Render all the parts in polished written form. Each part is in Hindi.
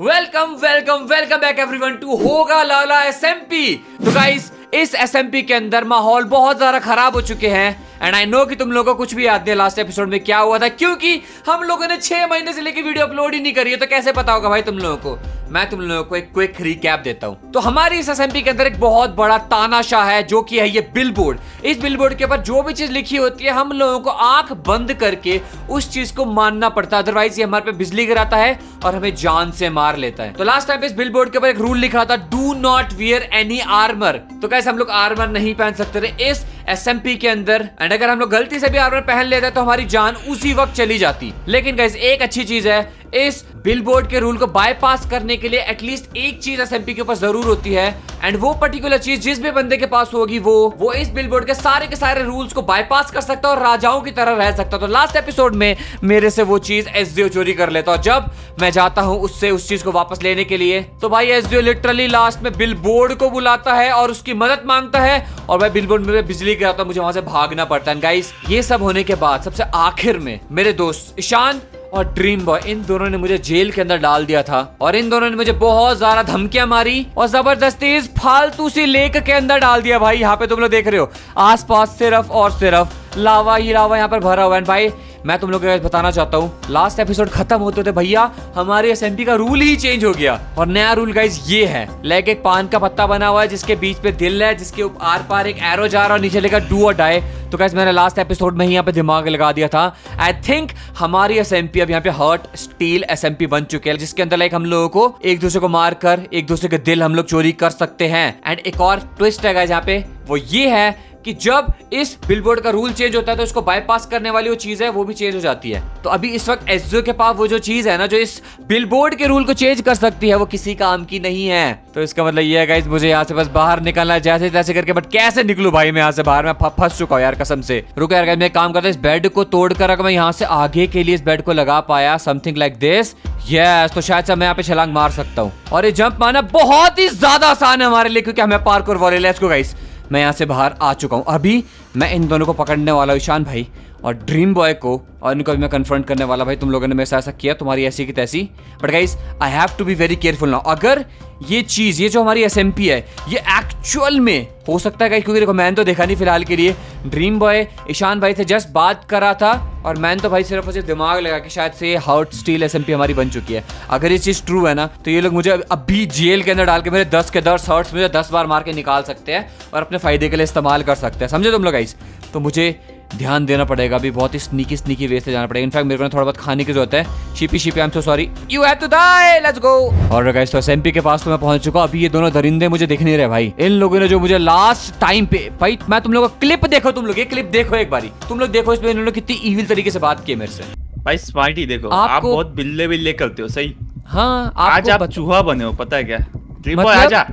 वेलकम बैक एवरीवन टू होगा लाला एसएमपी। तो गाइस इस एसएमपी के अंदर माहौल बहुत ज्यादा खराब हो चुके हैं एंड आई नो कि तुम लोगों को कुछ भी याद नहीं लास्ट एपिसोड में क्या हुआ था, क्योंकि हम लोगों ने 6 महीने से लेकर वीडियो अपलोड ही नहीं करी है, तो कैसे पता होगा भाई तुम लोगों को। मैं तुम लोगों को एक क्विक रिकैप देता हूँ। तो हमारी इस एसएमपी के अंदर एक बहुत बड़ा तानाशाह है जो कि है ये बिलबोर्ड। इस बिलबोर्ड के ऊपर जो भी चीज लिखी होती है हम लोगों को आंख बंद करके उस चीज को मानना पड़ता है, अदरवाइज ये हमारे पे बिजली गिराता है और हमें जान से मार लेता है। तो लास्ट टाइम इस बिलबोर्ड के ऊपर एक रूल लिखा था, do not wear any armour. तो कैसे हम लोग आर्मर नहीं पहन सकते थे इस एसएमपी के अंदर, एंड अगर हम लोग गलती से भी आर्मर पहन लेते हैं तो हमारी जान उसी वक्त चली जाती। लेकिन गाइस एक अच्छी चीज है, इस बिलबोर्ड के रूल को बाईपास करने के लिए एटलीस्ट एक चीज एसएमपी के ऊपर जरूर होती है, एंड वो पर्टिकुलर चीज जिस भी बंदे के पास होगी वो इस बिलबोर्ड के सारे रूल्स को बाईपास कर सकता है और राजाओं की तरह रह सकता है। तो लास्ट एपिसोड में मेरे से वो चीज एसडीओ चोरी कर लेता है, जब मैं जाता हूँ उससे उस चीज को वापस लेने के लिए तो भाई एसडीओ लिटरली लास्ट में बिलबोर्ड को बुलाता है और उसकी मदद मांगता है और भाई बिलबोर्ड में बिजली गिराता है, मुझे वहां से भागना पड़ता है। गाइस ये सब होने के बाद सबसे आखिर में मेरे दोस्त ईशान और ड्रीम बॉय, इन दोनों ने मुझे जेल के अंदर डाल दिया था और इन दोनों ने मुझे बहुत ज्यादा धमकियां मारी और जबरदस्ती इस फालतू सी लेक के अंदर डाल दिया। भाई यहाँ पे तुम लोग देख रहे हो आसपास सिर्फ और सिर्फ लावा ही लावा यहाँ पर भरा हुआ है। भाई मैं तुम लोगों को बताना चाहता हूँ, लास्ट एपिसोड खत्म होते थे भैया हमारे एसएमपी का रूल ही चेंज हो गया और नया रूल गाइस ये है, लाइक एक पान का पत्ता बना हुआ है जिसके बीच पे दिल है, जिसके आर पार एक एरो जा रहा और नीचे लेकर डू और डाई। तो गाइस मैंने लास्ट एपिसोड में ही यहाँ पे दिमाग लगा दिया था। आई थिंक हमारी एसएमपी अब यहाँ पे हार्ट स्टील एसएमपी बन चुके हैं, जिसके अंदर लाइक हम लोगों को एक दूसरे को मार कर एक दूसरे के दिल हम लोग चोरी कर सकते हैं। एंड एक और ट्विस्ट है गाइस यहाँ पे, वो ये है कि जब इस बिलबोर्ड का रूल चेंज होता है तो इसको बाईपास करने वाली वो चीज है वो भी चेंज हो जाती है। तो अभी इस वक्त एसडीओ के पास वो जो चीज है ना जो इस बिलबोर्ड के रूल को चेंज कर सकती है वो किसी काम की नहीं है। तो इसका मतलब ये है गाइस मुझे यहाँ से बस बाहर निकलना है जैसे तैसे करके, बट कैसे निकलूं भाई मैं यहाँ से बाहर, मैं फंस चुका हूँ यार कसम से। रुको यार गाइस मैं काम करता हूँ, इस बेड को तोड़कर अगर मैं यहाँ से आगे के लिए इस बेड को लगा पाया समथिंग लाइक दिस, यस, तो शायद से मैं यहाँ पे छलांग मार सकता हूँ। और ये जंप मारना बहुत ही ज्यादा आसान है हमारे लिए क्योंकि हमें पार्कोर वाले, लेट्स गो गाइस मैं यहाँ से बाहर आ चुका हूँ। अभी मैं इन दोनों को पकड़ने वाला हूँ, ईशान भाई और ड्रीम बॉय को, और इनको भी मैं कन्फ्रंट करने वाला, भाई तुम लोगों ने मेरे साथ ऐसा किया तुम्हारी ऐसी की तैसी। But guys I have to be very careful now, अगर ये चीज़ ये जो हमारी एसएमपी है ये एक्चुअल में हो सकता है गाइस, क्योंकि देखो मैंने तो देखा नहीं फिलहाल के लिए, ड्रीम बॉय ईशान भाई से जस्ट बात करा था और मैंने तो भाई सिर्फ और सिर्फ दिमाग लगा कि शायद से ये हार्ट स्टील एसएमपी हमारी बन चुकी है। अगर ये चीज़ ट्रू है ना तो ये लोग मुझे अभी जेल के अंदर डाल के मेरे 10 के 10 हार्ट्स मुझे 10 बार मार के निकाल सकते हैं और अपने फायदे के लिए इस्तेमाल कर सकते हैं, समझे तुम लोग गाइस। तो मुझे ध्यान देना पड़ेगा, अभी बहुत ही स्नीकी वे से जाना पड़ेगा। इनफैक्ट मेरे को थोड़ा बहुत खाने की जरूरत है, Shippy I am so sorry, you have to die, let's go. और गाइस तो एसएमपी के पास तो मैं पहुंच चुका हूं। अभी ये दोनों दरिंदे मुझे दिख नहीं रहे भाई, इन लोगों ने जो मुझे लास्ट टाइम पे, भाई मैं तुम लोगों को क्लिप देखो, तुम लोग ये क्लिप देखो एक बारी, तुम लोग देखो इसमें इन्होंने कितनी ईविल तरीके से बात की मेरे से। भाई स्मार्टी देखो आप बहुत बिल्ले बिल्ले करते हो सही, हाँ आज आप चूहा बने हो पता है क्या। ड्रीम बॉय आजा,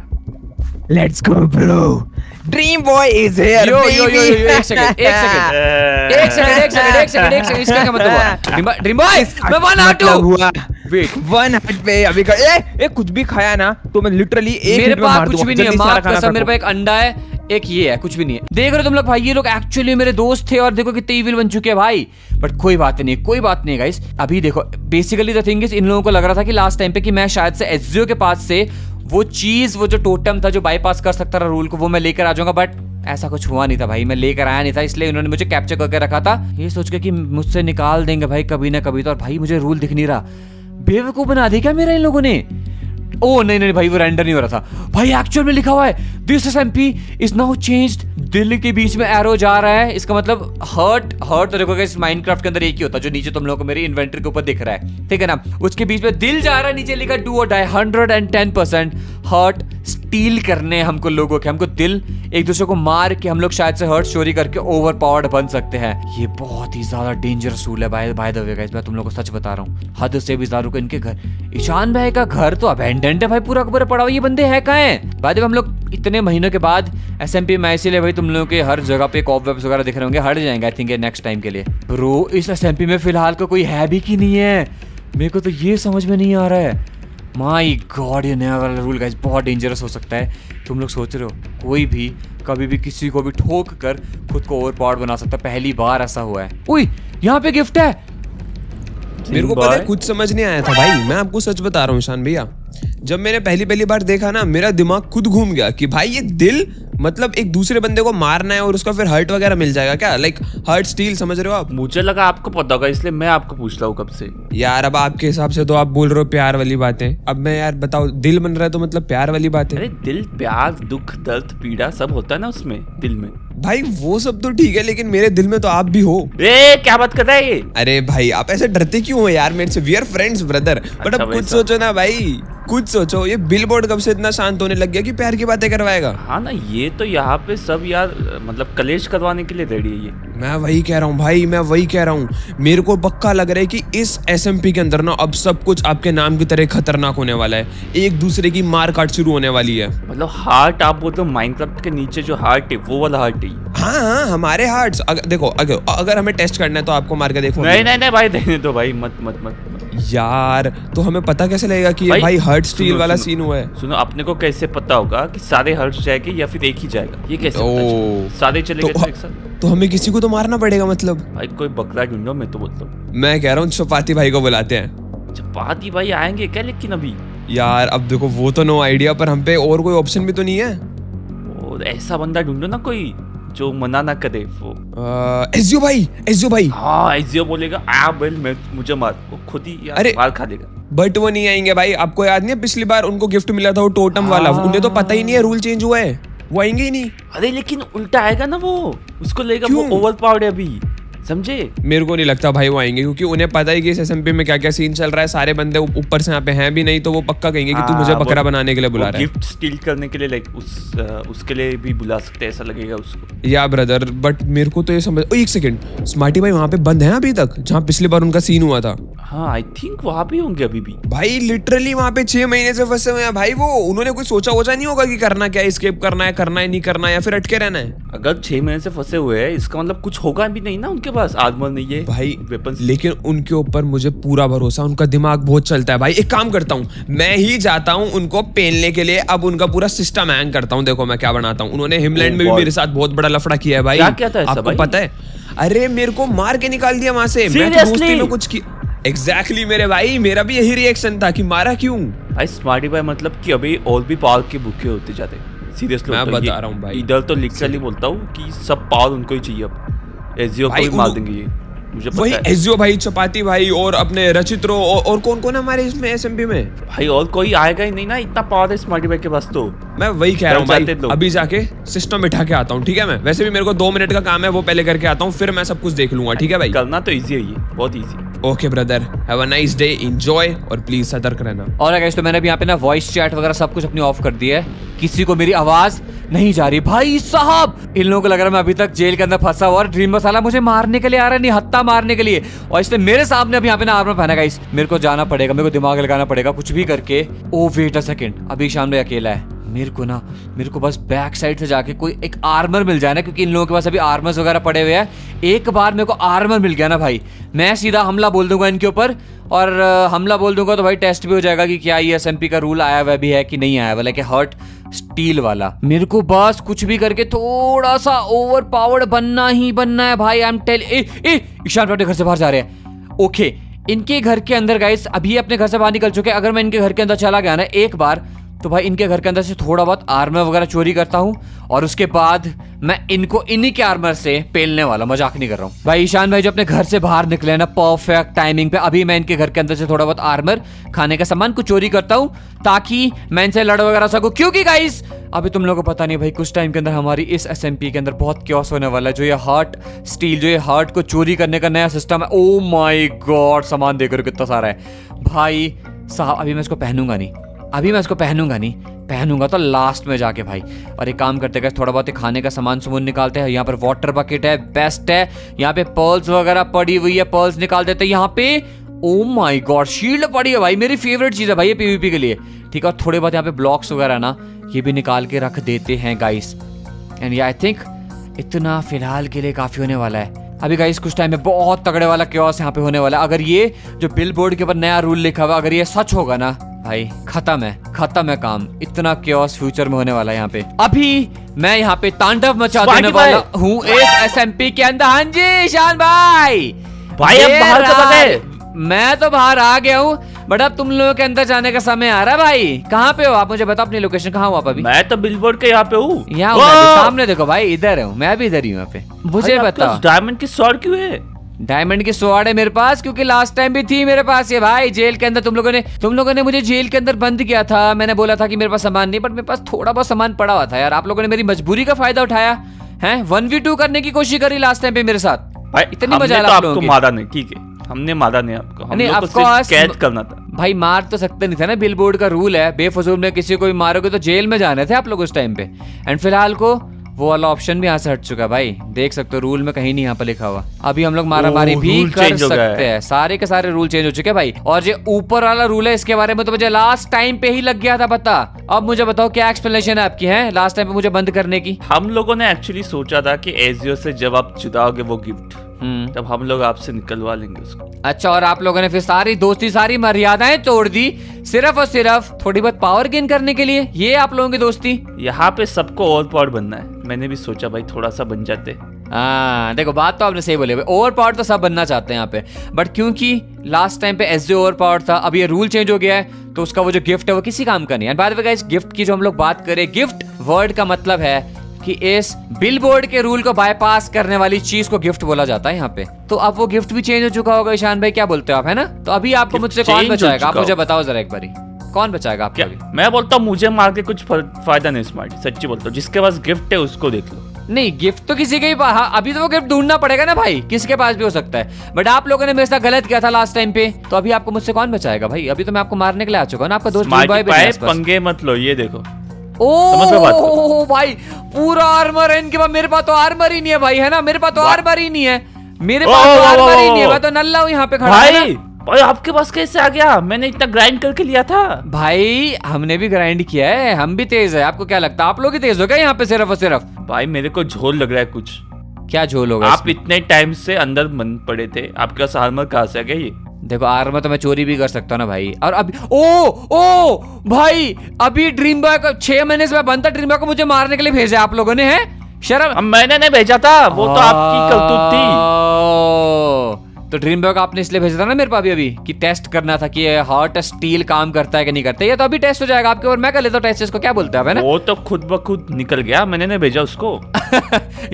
let's go bro, dream boy is here. एक सेकंड इसका क्या मतलब हुआ ड्रीम बॉय, मैं 1 हार्ट वेट 1 हार्ट पे अभी का ए कुछ भी खाया ना तो मैं लिटरली एक मेरे पास कुछ भी नहीं है, मां कसम मेरे पास एक अंडा है एक ये है, कुछ भी नहीं है। देख रहे हो तुम लोग भाई ये लोग एक्चुअली मेरे दोस्त थे और देखो कितने ईविल बन चुके हैं भाई, बट कोई बात नहीं गाइस। अभी देखो बेसिकली द थिंग इज इन लोगों को लग रहा था कि लास्ट टाइम पे कि मैं शायद से एसजीओ के पास से वो चीज वो जो टोटम था जो बाईपास कर सकता था रूल को वो मैं लेकर आ जाऊंगा, बट ऐसा कुछ हुआ नहीं था भाई, मैं लेकर आया नहीं था, इसलिए उन्होंने मुझे कैप्चर करके रखा था ये सोच के कि मुझसे निकाल देंगे भाई कभी ना कभी। तो और भाई मुझे रूल दिख नहीं रहा, बेवकूफ बना दिया क्या मेरा इन लोगों ने। ओ नहीं भाई वो रेंडर नहीं हो रहा था भाई, एक्चुअल में लिखा हुआ है this SMP is now changed, दिल के बीच में एरो जा रहा है, इसका मतलब हर्ट तो देखो इस माइनक्राफ्ट के अंदर एक ही होता है जो नीचे तुम लोगों को मेरी इन्वेंटरी के ऊपर दिख रहा है, ठीक है ना, उसके बीच में दिल जा रहा है, नीचे लिखा डू और डाई, 110% हर्ट स्टील करने हमको लोगों के, हमको दिल एक दूसरे को मार के हम लोग शायद से हर्ट चोरी करके ओवरपावर्ड बन सकते हैं। ये बहुत ही ज्यादा डेंजरस रूल है बाय द वे गाइस, मैं तुम लोगों को सच बता रहा हूँ हद से भी ज्यादा। इनके घर ईशान भाई का घर तो अबैंडन्ड है भाई, पूरा पूरा पड़ा हुआ, ये बंदे है कहाँ है। बाय द वे हम लोग इतने महीनों के बाद एसएमपी में, इसीलिए भाई तुम लोगों के हर जगह पे कॉप वेब्स वगैरह दिख रहे होंगे, हट जाएंगे आई थिंक नेक्स्ट टाइम के लिए। ब्रो इस एसएमपी में फिलहाल कोई है भी कि नहीं है, मेरे को तो ये समझ में नहीं आ रहा है। माय गॉड ये नया वाला रूल गाइस बहुत डेंजरस हो सकता है, तुम लोग सोच रहे हो कोई भी कभी भी किसी को भी ठोक कर खुद को ओवरपावर्ड बना सकता है, पहली बार ऐसा हुआ है। उई यहाँ पे गिफ्ट है, मेरे को पता है कुछ समझ नहीं आया था भाई, मैं आपको सच बता रहा हूँ ईशान भैया। जब मैंने पहली बार देखा ना, मेरा दिमाग खुद घूम गया कि भाई ये दिल मतलब एक दूसरे बंदे को मारना है और उसका फिर हर्ट वगैरह मिल जाएगा क्या, लाइक हर्ट स्टील, समझ रहे हो आप। मुझे लगा आपको पता होगा इसलिए मैं आपको पूछ रहा हूँ कब से। यार अब आपके हिसाब से तो आप बोल रहे हो प्यार वाली बातें, अब मैं यार बताओ दिल बन रहा है तो मतलब प्यार वाली बात है। अरे दिल प्यार दुख दर्द पीड़ा सब होता है ना उसमें दिल में भाई, वो सब तो ठीक है लेकिन मेरे दिल में तो आप भी हो। ए क्या बात कर रहा है ये। अरे भाई आप ऐसे डरते क्यों हो यार मेरे से, we are friends brother. But अब कुछ सोचो ना भाई, कुछ सोचो, ये बिलबोर्ड कब से इतना शांत होने लग गया कि प्यार की बातें करवाएगा। हाँ ना, ये तो यहाँ पे सब यार मतलब कलेश करवाने के लिए रेडी है ये। मैं वही कह रहा हूँ भाई, मैं वही कह रहा हूँ। मेरे को पक्का लग रहा है कि इस SMP के अंदर ना अब सब कुछ आपके नाम की तरह खतरनाक होने वाला है, एक दूसरे की मार काट शुरू होने वाली है। मतलब हार्ट आप बोलते हो, माइनक्राफ्ट के नीचे जो हार्ट है वो वाला हार्ट है। हाँ हाँ हमारे हार्ट्स। देखो अगर हमें टेस्ट करना है तो आपको मार के देखो। नहीं नहीं नहीं भाई, देखने दो भाई, मत मत मत यार। तो हमें पता कैसे लगेगा कि भाई हार्ट स्टील वाला सीन हुआ है। सुनो अपने को कैसे पता होगा कि सारे हार्ट जाएंगे या फिर एक ही जाएगा, ये कैसे पता सारे चलेंगे तो एक साथ? तो हमें किसी को तो मारना पड़ेगा मतलब। भाई कोई बकरा ढूंढो, मैं तो बोलता हूँ, मैं कह रहा हूँ चपाती भाई को बुलाते हैं। चपाती भाई आएंगे क्या? लेकिन अभी यार अब देखो वो तो नो आइडिया, पर हम पे और कोई ऑप्शन भी तो नहीं है। और ऐसा बंदा ढूंढो ना कोई जो मना ना करे वो। एजियो भाई, एजियो भाई। हाँ एजियो बोलेगा आ बेल मैं मुझे मार, वो खुद ही यार मार खा देगा। बट वो नहीं आएंगे भाई, आपको याद नहीं है पिछली बार उनको गिफ्ट मिला था वो टोटम वाला, उन्हें तो पता ही नहीं है रूल चेंज हुआ है, वो आएंगे ही नहीं। अरे लेकिन उल्टा आएगा ना वो, उसको लेगा वो ओवर पावर्ड है अभी, समझे। मेरे को नहीं लगता भाई वो आएंगे क्योंकि उन्हें पता है कि इस SMP में क्या क्या सीन चल रहा है, सारे बंदे ऊपर से यहाँ पे हैं भी नहीं, तो वो पक्का कहेंगे कि तू मुझे बकरा बनाने के लिए बुला रहा है, गिफ्ट स्टील करने के लिए, लाइक उसके लिए भी बुला सकते हैं, ऐसा लगेगा उसको या ब्रदर। बट मेरे को तो ये समझ, एक सेकंड, स्मार्टी भाई वहाँ पे बंद है अभी तक जहाँ पिछली बार उनका सीन हुआ था? हाँ आई थिंक वहाँ पे होंगे अभी भी भाई, लिटरली वहाँ पे 6 महीने से फंसे हुए हैं भाई वो। उन्होंने कोई सोचा वोचा नहीं होगा कि करना क्या, एस्केप करना है नहीं करना है या फिर अटके रहना है। अगर 6 महीने से फंसे हुए हैं इसका मतलब कुछ होगा भी नहीं ना उनके बस, आदमी नहीं है भाई वेपन। लेकिन उनके ऊपर मुझे पूरा भरोसा, उनका दिमाग बहुत चलता है भाई। एक काम करता हूँ मैं ही जाता हूँ उनको पेलने के लिए, अब उनका पूरा सिस्टम हैंग करता हूँ। देखो मैं क्या बनाता हूँ, उन्होंने हिमलैंड में भी मेरे साथ बहुत बड़ा लफड़ा किया है भाई, क्या था आपको भाई? पता है, अरे मेरे को मार के निकाल दिया वहां से। मैं तो दोस्ती में कुछ एग्जैक्टली मेरे भाई, मेरा भी यही रिएक्शन था कि मारा क्यों भाई स्मार्टी भाई, मतलब कि अभी और भी पावर के भूखे होते जाते। सीरियसली मैं बता रहा हूँ भाई, इधर तो लिटरली बोलता हूँ कि सब पावर उनको ही चाहिए अब। एजियो भाई मार देंगे मुझे पता है। एजियो भाई, चपाती भाई और अपने रचित्रो और कौन कौन हमारे इसमें SMP में भाई, और कोई आएगा ही नहीं ना, इतना पावर है स्मार्टी भाई के पास। तो मैं वही कह रहा हूँ भाई, अभी जाके सिस्टम बिठा के आता हूँ। ठीक है, मैं वैसे भी मेरे को 2 मिनट का काम है, वो पहले करके आता हूँ, फिर मैं सब कुछ देख लूंगा। ठीक है भाई, करना तो इजी है ये, बहुत easy. Okay brother, have a nice day, enjoy और प्लीज सतर्क रहना। और गाइस तो मैंने भी यहाँ पे ना वॉइस चैट वगैरह सब कुछ अपनी ऑफ कर दी है, किसी को मेरी आवाज नहीं जा रही। भाई साहब इन लोगों को लग रहा है मैं अभी तक जेल के अंदर फंसा हुआ और ड्रीम बॉय साला मुझे मारने के लिए आ रहा है, नहीं हत्ता मारने के लिए। और इसने मेरे सामने अब यहाँ पे ना आर्मर पहना। गाइस मेरे को जाना पड़ेगा, मेरे को दिमाग लगाना पड़ेगा कुछ भी करके। ओ वेट अ सेकंड, अभी ईशान भाई अकेला है, मेरे को बस बैक साइड से जाके कोई एक आर्मर मिल जाए ना, क्योंकि इन लोगों के पास अभी आर्मर्स वगैरह पड़े हुए हैं। एक बार मेरे को आर्मर मिल गया ना भाई, मैं सीधा हमला बोल दूंगा इनके ऊपर, और हमला बोल दूंगा तो भाई टेस्ट भी हो जाएगा कि क्या ये SMP का रूल आया हुआ भी है कि नहीं आया हुआ, लाइक हर्ट स्टील वाला। मेरे को बस कुछ भी करके थोड़ा सा ओवर पावर्ड बनना ही बनना है भाई। आई एम टेल ईशान अपने घर से बाहर जा रहे हैं। ओके इनके घर के अंदर गाइस, अभी अपने घर से बाहर निकल चुके हैं। अगर मैं इनके घर के अंदर चला गया ना एक बार, तो भाई इनके घर के अंदर से थोड़ा बहुत आर्मर वगैरह चोरी करता हूँ, और उसके बाद मैं इनको इन्हीं के आर्मर से पेलने वाला। मजाक नहीं कर रहा हूँ भाई। ईशान भाई जो अपने घर से बाहर निकले ना परफेक्ट टाइमिंग पे, अभी मैं इनके घर के अंदर से थोड़ा बहुत आर्मर, खाने का सामान कुछ चोरी करता हूँ ताकि मैं इनसे लड़ वगैरह सकूँ। क्योंकि गाइस अभी तुम लोगों को पता नहीं भाई, कुछ टाइम के अंदर हमारी इस SMP के अंदर बहुत क्योस होने वाला है। जो ये हार्ट स्टील, जो ये हार्ट को चोरी करने का नया सिस्टम है, ओ माई गॉड सामान देख रहे हो कितना सारा है भाई साहब। अभी मैं इसको पहनूंगा नहीं, पहनूंगा तो लास्ट में जाके भाई। और एक काम करते हैं थोड़ा बहुत खाने का सामान सुमून निकालते हैं। यहाँ पर वाटर बकेट है, बेस्ट है। यहाँ पे पर्ल्स वगैरह पड़ी हुई है, पर्ल्स निकाल देते हैं। यहाँ पे ओ माय गॉड शील्ड पड़ी है भाई, मेरी फेवरेट चीज़ है भाई ये PvP के लिए। ठीक है, और थोड़े बहुत यहाँ पे ब्लॉक्स वगैरह ना ये भी निकाल के रख देते हैं गाइस। एंड आई थिंक इतना फिलहाल के लिए काफ़ी होने वाला है। अभी गाइस कुछ टाइम में बहुत तगड़े वाला क्योस यहाँ पे होने वाला है। अगर ये जो बिल बोर्ड के ऊपर नया रूल लिखा हुआ अगर ये सच होगा ना भाई, खत्म है काम। इतना क्योस फ्यूचर में होने वाला है यहाँ पे। अभी मैं यहाँ पे तांडव मचा देने वाला हूँ इस SMP के अंदर। हाँ जी ईशान भाई, भाई अब बाहर मैं तो बाहर आ गया हूँ, बट अब तुम लोगों के अंदर जाने का समय आ रहा है। भाई कहाँ पे हो आप? मुझे बताओ अपनी लोकेशन कहाँ हो आप अभी? मैं तो बिलबोर्ड के यहाँ पे हूँ, यहाँ सामने देखो भाई, इधर हूँ मैं, भी इधर ही हूँ। यहाँ पे मुझे बताओ डायमंड की स्वॉर्ड क्यों है? डायमंड की स्वॉर्ड है मेरे पास क्योंकि लास्ट टाइम भी थी मेरे पास ये। भाई जेल के अंदर तुम लोगों ने मुझे जेल के अंदर बंद किया था। मैंने बोला था कि मेरे पास सामान नहीं, बट मेरे पास थोड़ा बहुत सामान पड़ा हुआ था यार। आप लोगों ने मेरी मजबूरी का फायदा उठाया है, 1v2 करने की कोशिश करी लास्ट टाइम पे मेरे साथ। भाई इतनी मजा आया आपको मारा नहीं? ठीक है, हमने मारा नहीं आपको, हमने कैद करना था। भाई मार तो सकते नहीं था ना, बिलबोर्ड का रूल है, बेफजूल में किसी को भी मारोगे तो जेल में जाने थे आप लोग उस टाइम पे। एंड फिलहाल को वो वाला ऑप्शन भी यहाँ से हट चुका भाई, देख सकते हो रूल में कहीं नहीं यहाँ पर लिखा हुआ। अभी हम लोग मारा मारी भी कर सकते हैं, सारे के सारे रूल चेंज हो चुके हैं भाई। और ये ऊपर वाला रूल है इसके बारे में तो मुझे लास्ट टाइम पे ही लग गया था पता। अब मुझे बताओ क्या एक्सप्लेनेशन है आपकी है लास्ट टाइम पे मुझे बंद करने की? हम लोगों ने एक्चुअली सोचा था कि एजियो से जब आप चुराओगे वो गिफ्ट, तब हम लोग आपसे निकलवा लेंगे उसको। अच्छा, और आप लोगों ने फिर सारी दोस्ती सारी मर्यादाएं तोड़ दी सिर्फ और सिर्फ थोड़ी बहुत पावर गेन करने के लिए। ये आप लोगों की दोस्ती? यहाँ पे सबको ओवर पावर बनना है। मैंने भी सोचा भाई थोड़ा सा बन जाते। देखो बात तो आपने सही बोली, ओवर पावर तो सब बनना चाहते हैं यहाँ पे, बट क्योंकि लास्ट टाइम पे एसजे ओवर पावर था, अब ये रूल चेंज हो गया है तो उसका वो जो गिफ्ट है वो किसी काम का नहीं है। By the way guys, gift की जो हम लोग बात करें, गिफ्ट वर्ड का मतलब है कि इस बिलबोर्ड के रूल को बाईपास करने वाली चीज को गिफ्ट बोला जाता है यहाँ पे। तो अब वो गिफ्ट भी चेंज हो चुका होगा। ईशान भाई क्या बोलते हो आप, है ना? तो अभी आपको मुझसे कौन बचाएगा, आप मुझे बताओ जरा एक बारी, कौन बचाएगा आपको? मैं बोलता हूँ मुझे मार के कुछ फायदा नहीं स्मार्टी, सच्ची बोलता हूँ। जिसके पास गिफ्ट है उसको देख लो। नहीं गिफ्ट तो किसी के भी पास, अभी तो वो गिफ्ट ढूंढना पड़ेगा ना भाई, किसके पास भी हो सकता है। बट आप लोगों ने मेरे साथ गलत किया था लास्ट टाइम पे, तो अभी आपको मुझसे कौन बचाएगा भाई? अभी तो मैं आपको मारने के लिए आ चुका हूँ ना, आपका दोस्त। पंगे मत लो, ये देखो ओ भाई पूरा आर्मर है इनके पास, मेरे पास तो आर्मर ही नहीं है भाई, है ना? मेरे पास तो आर्मर ही नहीं है, मेरे पास तो आर्मर ही नहीं है, मैं तो नल्ला हूँ यहाँ पे खड़ा। भाई और आपके पास कैसे आ गया? मैंने इतना ग्राइंड करके लिया था। भाई हमने भी ग्राइंड किया है, हम भी तेज है। आपको क्या लगता है आप लोग ही तेज हो गए यहाँ पे सिर्फ और सिर्फ? भाई मेरे को झोल लग रहा है कुछ। क्या झोल होगा? आप इतने टाइम से अंदर बंद पड़े थे, आपके पास आर्मर कहाँ से आ गया? ये देखो आर्मर तो मैं चोरी भी कर सकता हूँ ना भाई। और अभी ओ भाई अभी ड्रीम बॉय को 6 महीने से मैं बनता, ड्रीम बॉय को मुझे मारने के लिए भेजा आप लोगों ने, है? शर्म। मैंने नहीं भेजा था, वो तो आपकी करतूत थी। तो ड्रीम बॉय को आपने इसलिए भेजा था ना मेरे पास अभी कि टेस्ट करना था कि हॉट स्टील काम करता है कि नहीं करता। ये तो अभी टेस्ट हो जाएगा आपके और मैं कर लेता हूँ टेस्ट। इसको क्या बोलते हैं? वो तो खुद ब खुद निकल गया, मैंने नहीं भेजा उसको।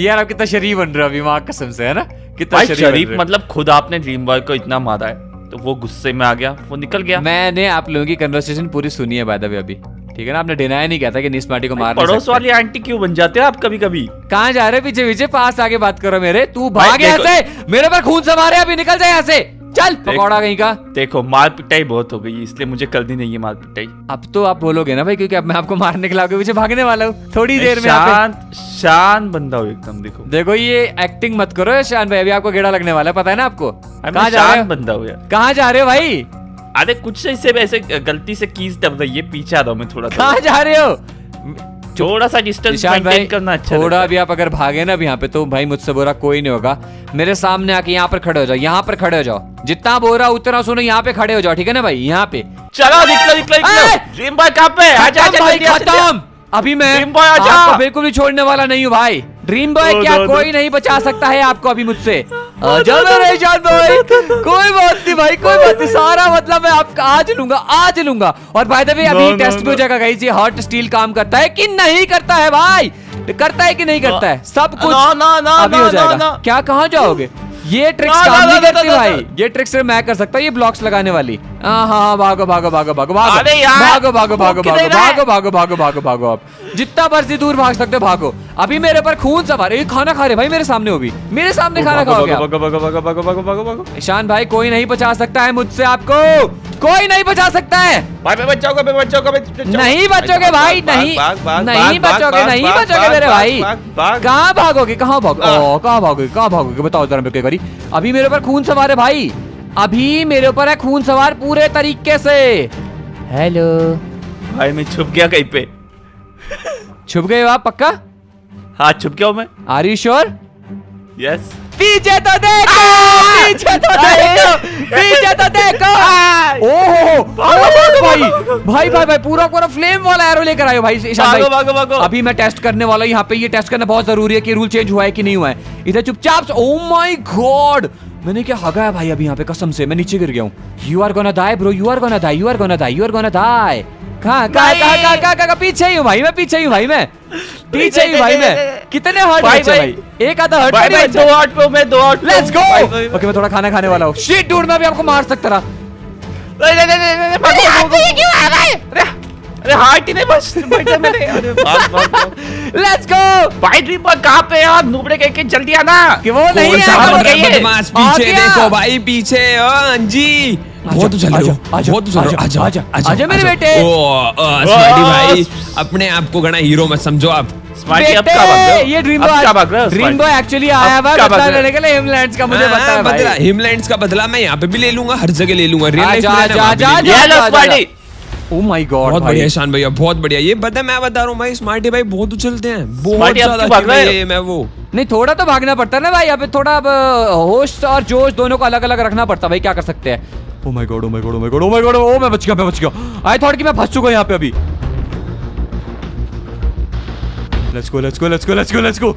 यार आप कितना शरीफ बन रहे हो अभी, माँ कसम से, है ना? कितना शरीफ, मतलब खुद आपने ड्रीम बॉय को इतना मारा है तो वो गुस्से में आ गया, वो निकल गया। मैंने आप लोगों की कन्वर्सेशन पूरी सुनी है बाय द वे अभी, ठीक है ना? आपने डिनाई नहीं किया था कि नहीं स्मार्टी को मार। पड़ोस वाली आंटी क्यों बन जाते हैं आप कभी कभी? कहाँ जा रहे? पीछे पीछे पास आके बात करो मेरे। तू भाग यहाँ से, मेरे पर खून जमा रहे, अभी निकल जाए यहाँ से, चल पकौड़ा कहीं का। देखो मार पिटाई बहुत हो गई, इसलिए मुझे करनी नहीं है मार पिटाई। अब तो आप बोलोगे ना भाई, क्योंकि अब मैं आपको मारने के लाओगे मुझे भागने वाला हूँ थोड़ी देर में। शांत शांत बंदा हो एकदम। देखो देखो ये एक्टिंग मत करो ईशान भाई, अभी आपको गेड़ा लगने वाला है, पता है ना आपको। कहाँ जा रहे हो बंदा हो यार, कहाँ जा रहे हो भाई? अरे कुछ ऐसे गलती से कीज दब रही है, पीछे आ रहा हूँ मैं थोड़ा। कहाँ जा रहे हो? थोड़ा सा डिस्टेंस मेंटेन करना अच्छा। थोड़ा भी आप अगर भागे ना यहाँ पे तो भाई मुझसे बोरा कोई नहीं होगा। मेरे सामने आके यहाँ पर खड़े हो जाओ, यहाँ पर खड़े हो जाओ, जितना बोरा उतना सुनो, यहाँ पे खड़े हो जाओ, ठीक है ना भाई? यहाँ पे चलो निकलो निकलो निकलो। ड्रीम बॉय कहाँ पे? आजा आजा खत्म। अभी मैं ड्रीम बॉय आपको बिल्कुल भी छोड़ने वाला नहीं हूँ भाई। ड्रीम बॉय क्या कोई नहीं बचा सकता है आपको अभी मुझसे? ईशान भाई कोई बात नहीं भाई, कोई बात नहीं, सारा मतलब मैं आपका आज लूंगा। और बाय द वे अभी टेस्ट भी हो जाएगा गाइस, ये हॉट स्टील काम करता है कि नहीं करता है भाई, करता है कि नहीं करता है, सब कुछ अभी हो जाएगा। क्या कहाँ जाओगे? ये ट्रिक्स काम नहीं करती भाई, ये ट्रिक्स मैं कर सकता हूँ, ये ब्लॉक्स लगाने वाली। हाँ भागो आप जितना मर्जी दूर भाग सकते हो भागो। अभी मेरे पर खून सवार, ये खाना खा रहे भाई मेरे सामने, वो भी मेरे सामने खाना खाओगे। ईशान भाई कोई नहीं बचा सकता है मुझसे, आपको कोई नहीं बचा सकता है। नहीं बचोगे भाई, नहीं बचोगे मेरे भाई। कहाँ भागोगे? कहाँ भागोगे बताओ जरा मेरे को एक बारी। अभी मेरे ऊपर खून सवार है भाई, अभी मेरे ऊपर है खून सवार पूरे तरीके से। हेलो भाई मैं छुप गया कहीं पे। छुप गए आप पक्का? हाँ छुप गया हूँ मैं। Are you sure? यस। पीछे तो देखो, पीछे तो देखो। ओहो भाई पूरा फ्लेम वाला एरो लेकर आयो भाई ईशान भाई। अभी मैं टेस्ट करने वाला हूँ यहाँ पे, ये टेस्ट करना बहुत जरूरी है कि रूल चेंज हुआ है कि नहीं हुआ है। इधर चुपचाप। ओ माय गॉड मैंने क्या हगा है भाई अभी यहाँ पे, कसम से मैं नीचे गिर गया हूँ। You are gonna die bro, you are gonna die, you are gonna die, you are gonna die. कहाँ पीछे ही हूँ भाई मैं, पीछे ही हूँ भाई मैं, पीछे ही भाई मैं। कितने हर्ट बचे भाई? एक आधा हर्ट भाई, दो हर्ट पे मैं, दो हर्ट। Let's go. ओके मैं थोड़ा खाना खाने वाला हूँ। शिट डूड मैं भी आपको मार सकता था। अरे हार्ट ही नहीं बस मैंने। लेट्स गो भाई। ड्रीम बॉय कहाँ पे यार? नूबड़े कह के जल्दी आना कि वो नहीं है। पीछे देखो भाई, पीछे अंजी। बहुत आजा मेरे बेटे। स्मार्टी भाई अपने आप को घना हीरो मत समझो आप। स्मार्टी अब क्या भाग रहे हो? ये ड्रीम बॉय एक्चुअली आया हुआ बदला लेने के लिए हिमलैंड्स का। मुझे बता बदला, हिमलैंड्स का बदला मैं यहाँ पे भी ले लूंगा, हर जगह ले लूंगा। ओह माय गॉड, बहुत बढ़िया ईशान भैया, बहुत बढ़िया। ये बता मैं बता रहा हूँ भाई, स्मार्टी भाई बहुत उछलते हैं, बहुत ज्यादा भागना है। मैं वो नहीं, थोड़ा तो भागना पड़ता है ना भाई यहाँ पे, थोड़ा होश और जोश दोनों को अलग अलग रखना पड़ता है भाई, क्या कर सकते हैं। Oh my god, oh my god, oh my god, oh my god, oh मैं बच गया, मैं बच गया। I thought कि मैं फंस चुका यहाँ पे अभी। Let's go, let's go, let's go, let's go, let's go।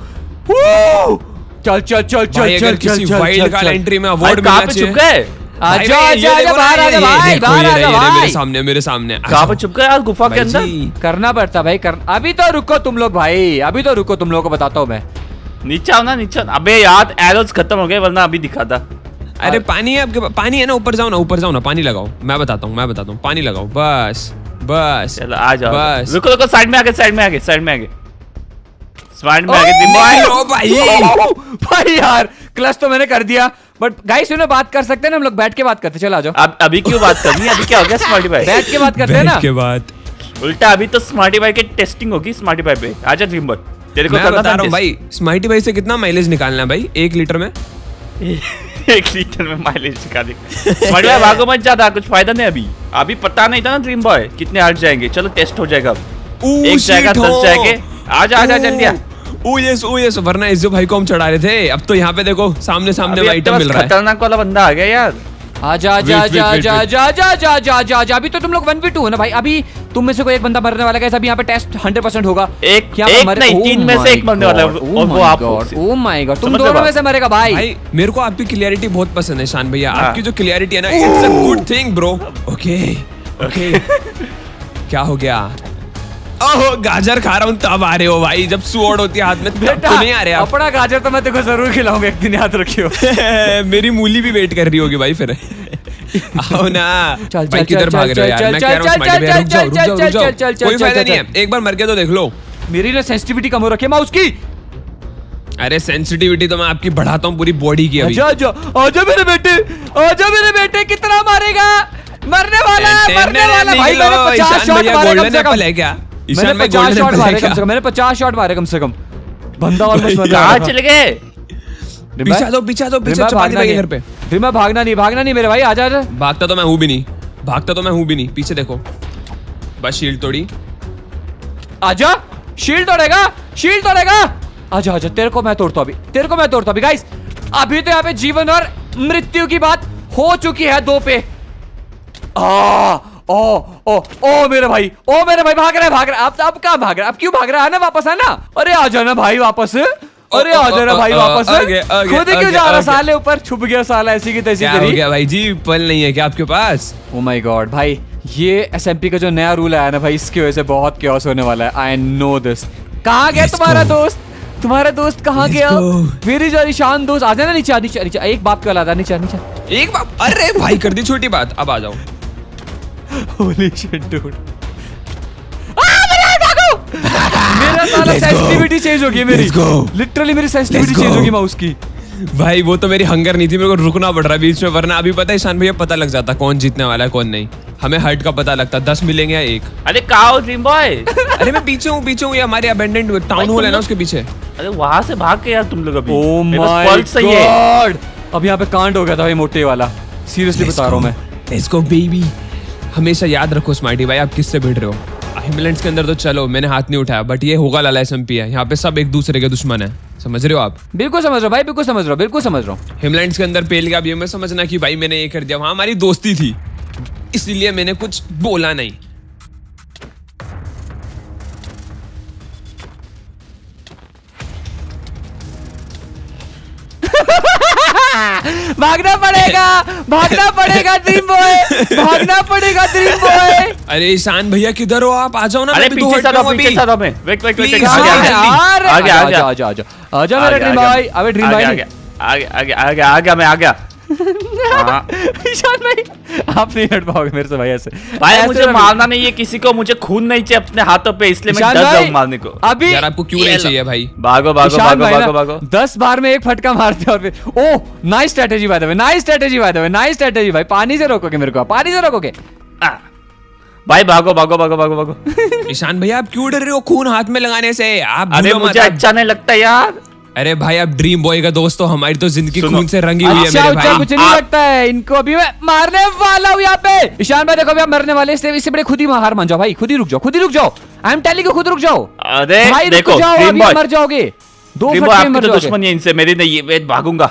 Woo! चल चल चल चल चल किसी वाइल्ड कार्ड एंट्री में अवार्ड मिला चाहिए। कहाँ पे चुप गए? आजा आजा बाहर आजा भाई, बाहर आजा भाई। मेरे सामने, मेरे सामने। कहाँ पे चुप गए यार? गुफा के अंदर। करना पड़ता भाई, कर। अभी तो रुको तुम लोग भाई, अभी तो रुको तुम लोगों को बताता हूँ मैं। नीचे आओ ना, नीचे। अबे यार एरोज खत्म हो गए वरना अभी दिखाता। अरे पानी है आपके पास? पानी है ना, ऊपर जाओ ना, ऊपर जाओ ना, पानी लगाओ। मैं बताता हूँ, मैं बताता हूँ, पानी लगाओ। बस बस आ जाओ, बस रुको रुको, साइड में आगे, साइड में आगे, साइड में आगे, साइड में आगे। भाई यार क्लच तो मैंने कर दिया, बट गाइस सुनो बात कर सकते हैं ना हम लोग, बैठ के बात करते हैं। चलो आ जाओ। अभी क्यों बात करनी है? अभी क्या हो गया स्मार्टी भाई? बैठ के बात करते हैं ना, बात उल्टा। अभी तो स्मार्टी भाई की टेस्टिंग होगी, स्मार्टी भाई पे। आजा ड्रीम बॉय, तेरे को बता रहा हूँ भाई, स्मार्टी भाई से कितना माइलेज निकालना है भाई? 1 लीटर में, 1 लीटर में माइलेज दिखा दे। बढ़िया, भागो मत ज्यादा, कुछ फायदा नहीं। अभी अभी पता नहीं था ना ड्रीम बॉय कितने हट जाएंगे। चलो टेस्ट हो जाएगा, एक जाएगा 10 जाएंगे। आजा आजा जल्दी। ओ यस वरना इस जो भाई को हम चढ़ा रहे थे, अब तो यहाँ पे देखो सामने सामने आइटम मिल रहा है। खतरनाक वाला बंदा आ गया यार। आजा आजा आजा आजा आजा आजा आजा। अभी तो तुम लोग 1v2 हो ना भाई, अभी तुम में से कोई एक बंदा मरने वाला है। अभी यहाँ पे टेस्ट 100% होगा। एक क्या मरे? 3 में से 1 मरने वाला है और वो आप। ओह माय गॉड, तुम दोनों में से मरेगा भाई। मेरे को आपकी क्लियरिटी बहुत पसंद है ईशान भैया, आपकी जो क्लियरिटी है ना, it's a good thing bro. Okay okay, क्या हो गया? ओह गाजर खा रहा हूँ तब आ रहे हो भाई, जब सुअड़ होती है हाथ में तो नहीं आ रहे आप। अपना गाजर तो मैं तेरे को जरूर खिलाऊंगा एक दिन, याद रखियो। मेरी मूली भी वेट कर रही होगी भाई फिर। आओ ना भाई, किधर भाग रहे हो यार? मैं कह रहा हूँ रुक जाओ, कोई फायदा नहीं है, एक बार मर के तो देख लो। मेरी ना सेंसिटिविटी कम हो रखी है माउस की। अरे सेंसिटिविटी तो मैं आपकी बढ़ाता हूँ पूरी बॉडी की। अभी आजा मेरे बेटे, आजा मेरे बेटे। कितना मारेगा? मरने वाला, मरने वाला भाई। मैंने 50 शॉट मारे क्या? मैंने 50 शॉट मारे कम से कम, मैंने 50 शॉट मारे कम से कम। बंदा कहाँ चले गए? पीछा चपाती भाई घर पे। ड्रीम भागना नहीं, भागना नहीं मेरे भाई, आजा आजा। भागता तो मैं हूँ भी नहीं, भागता तो मैं हूँ भी नहीं। पीछे देखो बस, शील्ड तोड़ी। आजा, शील्ड तोड़ेगा, शील्ड तोड़ेगा। आजा आजा, तेरे को मैं तोड़ता हूँ अभी, तेरे को मैं तोड़ता हूँ अभी। गाइस अभी तो यहाँ पे जीवन और मृत्यु की बात हो चुकी है 2 पे। ओ ओ ओ मेरे भाई, ओ मेरे भाई भाग रहा है, भाग रहा है। अब कहाँ भाग रहा है? अब क्यों भाग रहा है? आना वापस, आना। अरे आ जाना भाई वापस, अरे आ जाना भाई वापस। खुद क्यों जा रहा साले? ऊपर छुप गया साला, ऐसी की तैसी करी। क्या भाई जी, पल नहीं है क्या आपके पास? ओ माय गॉड भाई, ये SMP का जो नया रूल आया ना भाई, इसकी वजह से बहुत क्योस होने वाला है। I know this. कहाँ गया तुम्हारा दोस्त? तुम्हारा दोस्त कहाँ गया? मेरी जो ईशान दोस्त। आ जाना नीचे, नीचे नीचे। एक बाप का लादा, नीचे नीचे, एक बाप। अरे भाई कर दी छोटी बात, अब आ जाओ। Holy shit dude! मेरा साला सेंसिटिविटी चेंज हो गई मेरी। लिटरली मेरी सेंसिटिविटी चेंज हो गई माउस की। भाई वो तो मेरी हंगर नहीं थी, मेरे को रुकना पड़ रहा बीच में, वरना अभी पता है ईशान भैया पता लग जाता कौन जीतने वाला है कौन नहीं। हमें हर्ट का पता लगता, 10 मिलेंगे या 1। अरे कहाँ हो ड्रीम बॉय? अरे मैं पीछे हूँ, पीछे हूँ। ये हमारे अबैंडन्ड टाउन हॉल है ना, उसके पीछे। अरे वहाँ से भाग के यार तुम लोग अभी। ओह माय गॉड, अब यहाँ पे कांड हो गया था भाई, मोटे वाला। सीरियसली बता रहा हूँ मैं। Let's go baby. हमेशा याद रखो स्मार्टी भाई, आप किससे भिड़ रहे हो? हिमलैंड्स के अंदर तो चलो मैंने हाथ नहीं उठाया, बट ये होगा लाला SMP है। यहाँ पे सब एक दूसरे के दुश्मन है, समझ रहे हो आप? बिल्कुल समझ रहा हूँ भाई, बिल्कुल समझ रहा हूँ, बिल्कुल समझ रहा हूँ। हिमलैंड्स के अंदर पेल गया, अब ये मैं समझना कि भाई मैंने ये कर दिया। वहाँ हमारी दोस्ती थी, इसलिए मैंने कुछ बोला नहीं। भागना पड़ेगा ड्रीम बॉय, भागना पड़ेगा ड्रीम बॉय। अरे ईशान भैया किधर हो आप, आ जाओ ना। अरे पीछे साथ में, वेट वेट वेट, आ जा मेरा ड्रीम बॉय। अबे ड्रीम बॉय आ गया मैं आ गया। ईशान भाई आप नहीं हट पाओगे मेरे से भाई, ऐसे भाई मुझे मारना नहीं है किसी को, मुझे खून नहीं चाहिए अपने हाथों पे, इसलिए मैं डर जाऊं मारने को। अभी यार आपको क्यों नहीं चाहिए भाई, भागो भागो भागो भागो भागो। 10 बार में एक फटका मारते और फिर oh nice strategy by the way, nice strategy by the way, nice strategy भाई। पानी से रोकोगे मेरे को, पानी से रोकोगे भाई। भागो भागो भागो भागो भागो। ईशान भैया आप क्यों डर रहे हो खून हाथ में लगाने से आप? अरे मुझे अच्छा नहीं लगता यार। अरे भाई आप ड्रीम बॉय का दोस्तों, हमारी तो जिंदगी खून से रंगी हुई है मेरे भाई। कुछ नहीं लगता है इनको, अभी मैं मारने वाला हूँ यहाँ पे। ईशान भाई देखो अभी आप मरने वाले, इससे बड़े खुद ही हार मान जाओ भाई, खुद ही रुक जाओ, खुद ही रुक जाओ। आई एम टेलिंग यू खुद रुक जाओ। अरे भाई देखो ड्रीम बॉय मर जाओगे, 2 फटके में मर जाओगे। दुश्मनी इनसे मेरी नहीं, मैं भागूंगा,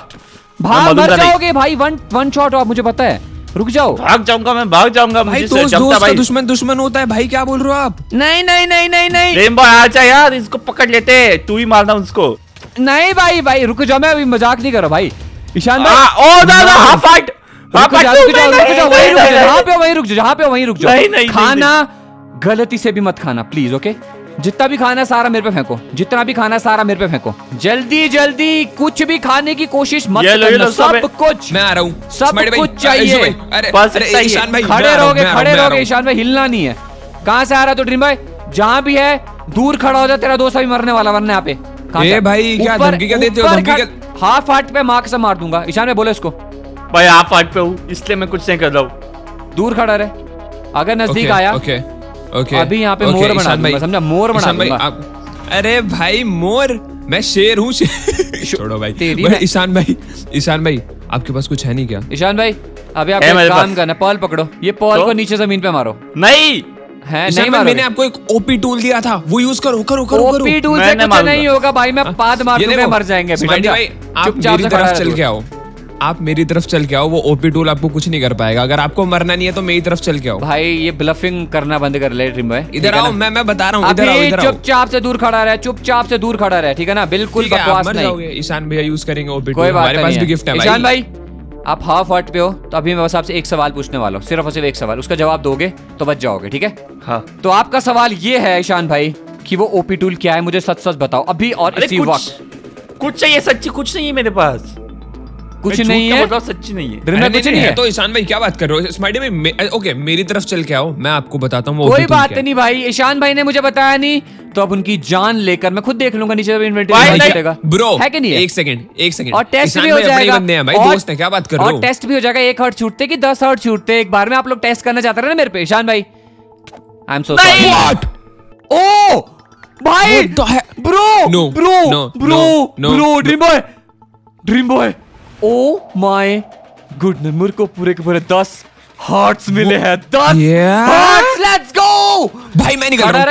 भाग मर जाओगे भाई। 1 शॉट आप, मुझे पता है, रुक जाओ। भाग जाऊंगा मैं, भाग जाऊंगा भाई। दोस्त का दुश्मन दुश्मन होता है भाई, क्या बोल रहे हो आप? नहीं नहीं नहीं नहीं नहीं ड्रीम बॉय आ जा यार, इसको पकड़ लेते, तू ही मारना उसको। नहीं भाई भाई रुक जाओ, मैं अभी मजाक नहीं कर रहा भाई। ईशान भाई ओ दादा हां फाइट, वहीं रुक जाओ। खाना गलती से भी मत खाना प्लीज, ओके? जितना भी खाना सारा मेरे पे फेंको, जितना भी खाना सारा मेरे पे फेंको, जल्दी जल्दी कुछ भी खाने की कोशिश मत करना। सब कुछ मैं आ रहा हूँ, सब कुछ चाहिए। खड़े रहोगे ईशान भाई, हिलना नहीं है। कहाँ से आ रहा तू ड्रीम भाई? जहाँ भी है दूर खड़ा हो जा, तेरा दोस्त अभी मरने वाला, वरना यहाँ पे ए भाई क्या धमकी क्या देते हो? हाफ हार्ट पे मार्क से मार दूंगा। ईशान ने बोला इसको भाई हाफ हार्ट पे हूँ इसलिए मैं कुछ नहीं कर रहा हूँ। दूर खड़ा रहे, अगर नजदीक आया अभी यहाँ पे मोर बना दूंगा, समझा? मोर बना दूंगा। अरे भाई मोर, मैं शेर हूँ। छोड़ो भाई। ईशान भाई आपके पास कुछ है नहीं क्या? ईशान भाई अभी आप काम करना, पर्ल पकड़ो, ये पर्ल को नीचे जमीन पे मारो। नहीं है, नहीं मैंने आपको एक ओपी टूल दिया था, वो यूज करो करो। ओपी टूल से कुछ नहीं होगा भाई, मैं पाद मार दूंगा, मर जाएंगे। आप मेरी तरफ चल के आओ, आप मेरी तरफ चल के आओ, वो ओपी टूल आपको कुछ नहीं कर पाएगा। अगर आपको मरना नहीं है तो मेरी तरफ चल के आओ भाई। ये ब्लफिंग करना बंद कर ले ड्रीम भाई, इधर आओ, मैं बता रहा हूँ इधर आओ। चुपचाप से दूर खड़ा रहे, चुपचाप से दूर खड़ा रहे, ठीक है ना? बिल्कुल बकवास नहीं। ईशान भैया यूज करेंगे ओपी टूल, हमारे पास भी गिफ्ट है। ईशान भाई आप हाफ हर्ट पे हो तो अभी मैं बस आपसे एक सवाल पूछने वाला हूँ, सिर्फ और सिर्फ एक सवाल, उसका जवाब दोगे तो बच जाओगे, ठीक है? हाँ। तो आपका सवाल ये है ईशान भाई कि वो ओपी टूल क्या है, मुझे सच सच बताओ अभी और इसी वक्त। कुछ चाहिए सच्ची, कुछ नहीं है मेरे पास, कुछ नहीं है, सच्ची नहीं है। तो ईशान भाई क्या बात कर रहे हो? स्मार्टी भाई ओके मेरी तरफ चल के आओ, मैं आपको बताता हूँ। कोई बात नहीं भाई, ईशान भाई ने मुझे बताया नहीं तो अब उनकी जान लेकर मैं खुद देख लूंगा नीचे इन्वेंटरी ब्रो, है कि नहीं? एक सेकंड और टेस्ट भी हो जाएगा भाई, दोस्त है, क्या बात कर रहे हो? और टेस्ट भी हो जाएगा, 1 हर्ट छूटते कि 10 हर्ट छूटते, एक बार में आप लोग टेस्ट करना चाहते रहे ना मेरे पे। ईशान भाई आई एम सो सॉरी। ओ भाई bro bro bro bro dream boy oh my goodness, मेरे को पूरे 10 हार्ट्स मिले हैं, 10 हार्ट्स। लेट्स गो भाई, मैं नहीं कर रहा हूं।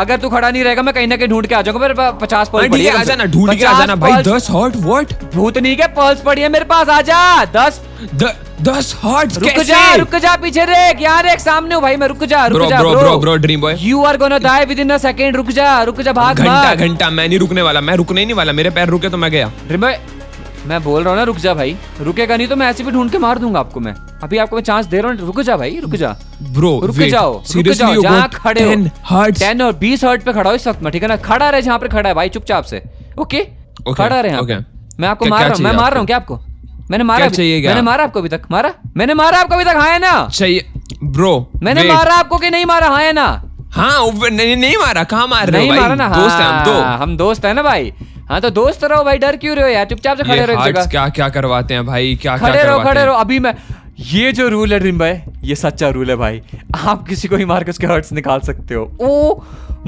अगर तू खड़ा नहीं रहेगा मैं कहीं ना कहीं ढूंढ के आ जाऊंगा, मेरे पास 50 पर्ल्स पड़ी है। आ जाना, ढूंढ के आ जाना भाई। 10 हार्ट व्हाट? भूत नहीं के पर्ल्स पड़ी है मेरे पास, आ जा। 10 हार्ट्स कैसे? रुक जा पीछे देख यार, एक सामने हो भाई, मैं रुक जा bro. Dream boy you are gonna die within a second, रुक जा भाग। घंटा मैं नहीं रुकने वाला, मैं रुकने ही नहीं वाला, मेरे पैर रुके तो मैं गया। ड्रीम बॉय मैं बोल रहा हूँ ना रुक जा भाई, रुकेगा नहीं तो मैं ऐसे भी ढूंढ के मार दूंगा आपको। मैं अभी आपको मैं चांस दे रहा हूँ, रुक जा भाई, रुक जा ब्रो, रुक जाओ जहाँ खड़े हो। 10 और 20 हर्ट पे खड़ा हो इस वक्त में, ठीक है ना? खड़ा रहे जहाँ पे खड़ा है भाई, चुपचाप से, ओके? खड़ा रहे। मैं आपको मार रहा हूँ, मैं मार रहा हूँ। क्या आपको मैंने मारा आपको अभी तक? हाँ है ना? चाहिए ब्रो, मैंने मारा आपको कि नहीं मारा? हाँ है ना? हाँ नहीं मारा, कहाँ मार रहे हो? नहीं मारा ना, हम दोस्त है ना भाई। हाँ तो दोस्त रहो भाई, डर क्यों रहे हो यार? चुपचाप से खड़े रहो एक जगह। क्या करवाते हैं भाई, खड़े रहो। अभी मैं ये जो रूल है ड्रीम भाई, ये सच्चा रूल है भाई, आप किसी को ही मार के उसके हर्ट्स निकाल सकते हो। ओ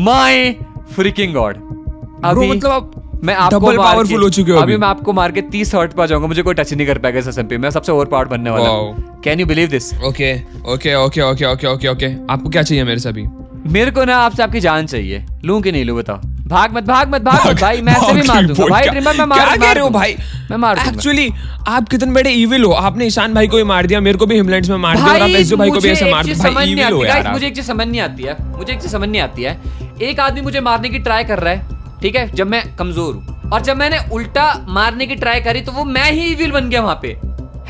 माय फ्रिकिंग गॉड, अभी मतलब मैं आपको पावरफुल हो चुके हो। अभी मैं आपको मार के 30 हर्ट पे जाऊंगा, मुझे कोई टच नहीं कर पाएगा इस SMP, मैं सबसे ओवर पावर बनने वाला हूँ। Can you believe this? Okay okay okay okay okay okay okay. आपको क्या चाहिए मेरे से अभी? मेरे को ना आपसे आपकी जान चाहिए, लूं कि नहीं लूं बताओ। भाग मत भाई, मैं ऐसे भी मार दूंगा भाई। ड्रीम बॉय मैं मार रहा हूं भाई, मैं मार दूंगा। एक्चुअली आप कितने बड़े इविल हो, आपने ईशान भाई को भी मार दिया, मेरे को भी हिमलैंड्स में मार दिया, और आप ऐसे भाई को भी ऐसे मार दिया भाई। इविल हो यार। मुझे एक चीज समझ नहीं आती है, एक आदमी मुझे मारने की ट्राई कर रहा है, ठीक है, जब मैं कमजोर हूँ। और जब मैंने उल्टा मारने की ट्राई करी तो वो मैं ही इविल बन गया वहां पे।